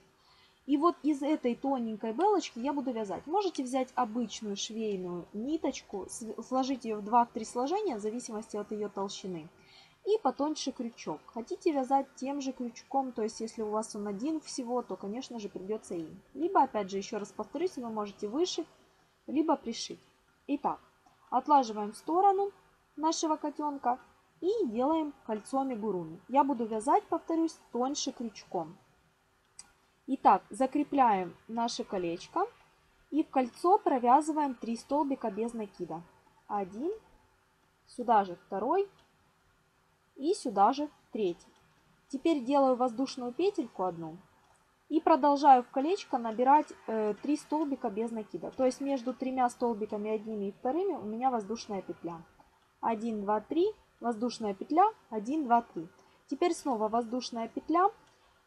И вот из этой тоненькой белочки я буду вязать. Можете взять обычную швейную ниточку, сложить ее в 2-3 сложения, в зависимости от ее толщины. И потоньше крючок. Хотите вязать тем же крючком, то есть если у вас он один всего, то, конечно же, придется им. Либо, опять же, еще раз повторюсь, вы можете вышить, либо пришить. Итак, отлаживаем в сторону нашего котенка и делаем кольцо амигуруми. Я буду вязать, повторюсь, тоньше крючком. Итак, закрепляем наше колечко и в кольцо провязываем 3 столбика без накида. 1, сюда же 2 и сюда же 3. Теперь делаю воздушную петельку одну и продолжаю в колечко набирать 3 столбика без накида. То есть между 3 столбиками, одними и вторыми, у меня воздушная петля. 1, 2, 3, воздушная петля, 1, 2, 3. Теперь снова воздушная петля.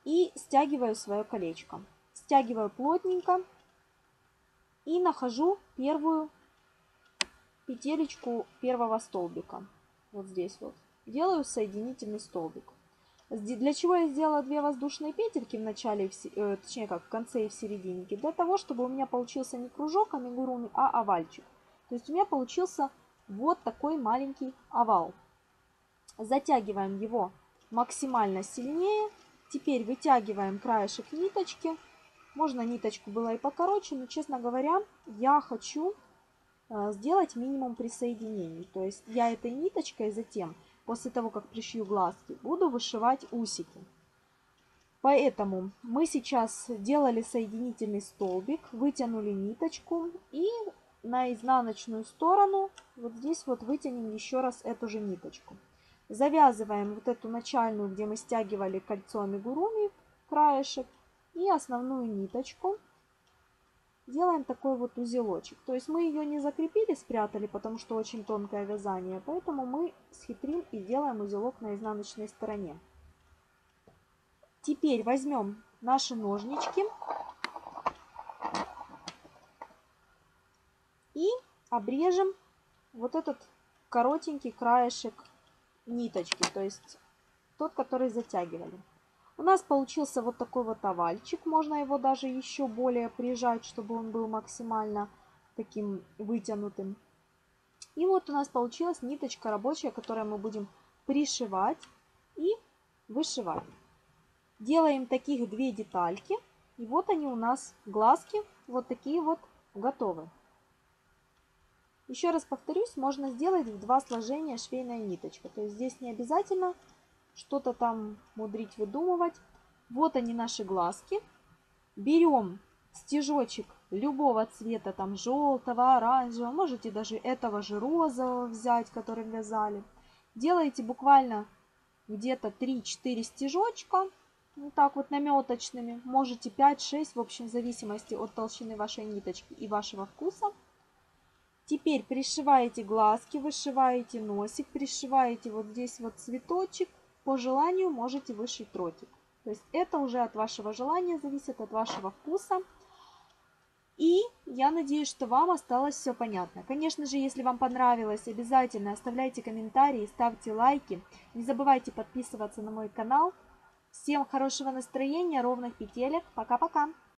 И стягиваю свое колечко. Стягиваю плотненько. И нахожу первую петелечку первого столбика. Вот здесь вот. Делаю соединительный столбик. Для чего я сделала 2 воздушные петельки в начале, точнее как в конце и в серединке? Для того, чтобы у меня получился не кружок амигуруми, а овальчик. То есть у меня получился вот такой маленький овал. Затягиваем его максимально сильнее. Теперь вытягиваем краешек ниточки. Можно ниточку было и покороче, но, честно говоря, я хочу сделать минимум присоединений. То есть я этой ниточкой затем, после того, как пришью глазки, буду вышивать усики. Поэтому мы сейчас делали соединительный столбик, вытянули ниточку и на изнаночную сторону вот здесь вот вытянем еще раз эту же ниточку. Завязываем вот эту начальную, где мы стягивали кольцо амигуруми, краешек, и основную ниточку. Делаем такой вот узелочек. То есть мы ее не закрепили, спрятали, потому что очень тонкое вязание. Поэтому мы схитрим и делаем узелок на изнаночной стороне. Теперь возьмем наши ножнички и обрежем вот этот коротенький краешек ниточки, то есть тот, который затягивали. У нас получился вот такой вот овальчик. Можно его даже еще более прижать, чтобы он был максимально таким вытянутым. И вот у нас получилась ниточка рабочая, которую мы будем пришивать и вышивать. Делаем таких 2 детальки. И вот они у нас, глазки, вот такие вот готовы. Еще раз повторюсь, можно сделать в 2 сложения швейная ниточка. То есть здесь не обязательно что-то там мудрить, выдумывать. Вот они наши глазки. Берем стежочек любого цвета, там желтого, оранжевого. Можете даже этого же розового взять, который вязали. Делаете буквально где-то 3-4 стежочка. Вот так вот наметочными. Можете 5-6, в общем, в зависимости от толщины вашей ниточки и вашего вкуса. Теперь пришиваете глазки, вышиваете носик, пришиваете вот здесь вот цветочек. По желанию можете вышить тротик. То есть это уже от вашего желания зависит, от вашего вкуса. И я надеюсь, что вам осталось все понятно. Конечно же, если вам понравилось, обязательно оставляйте комментарии, ставьте лайки. Не забывайте подписываться на мой канал. Всем хорошего настроения, ровных петелек. Пока-пока!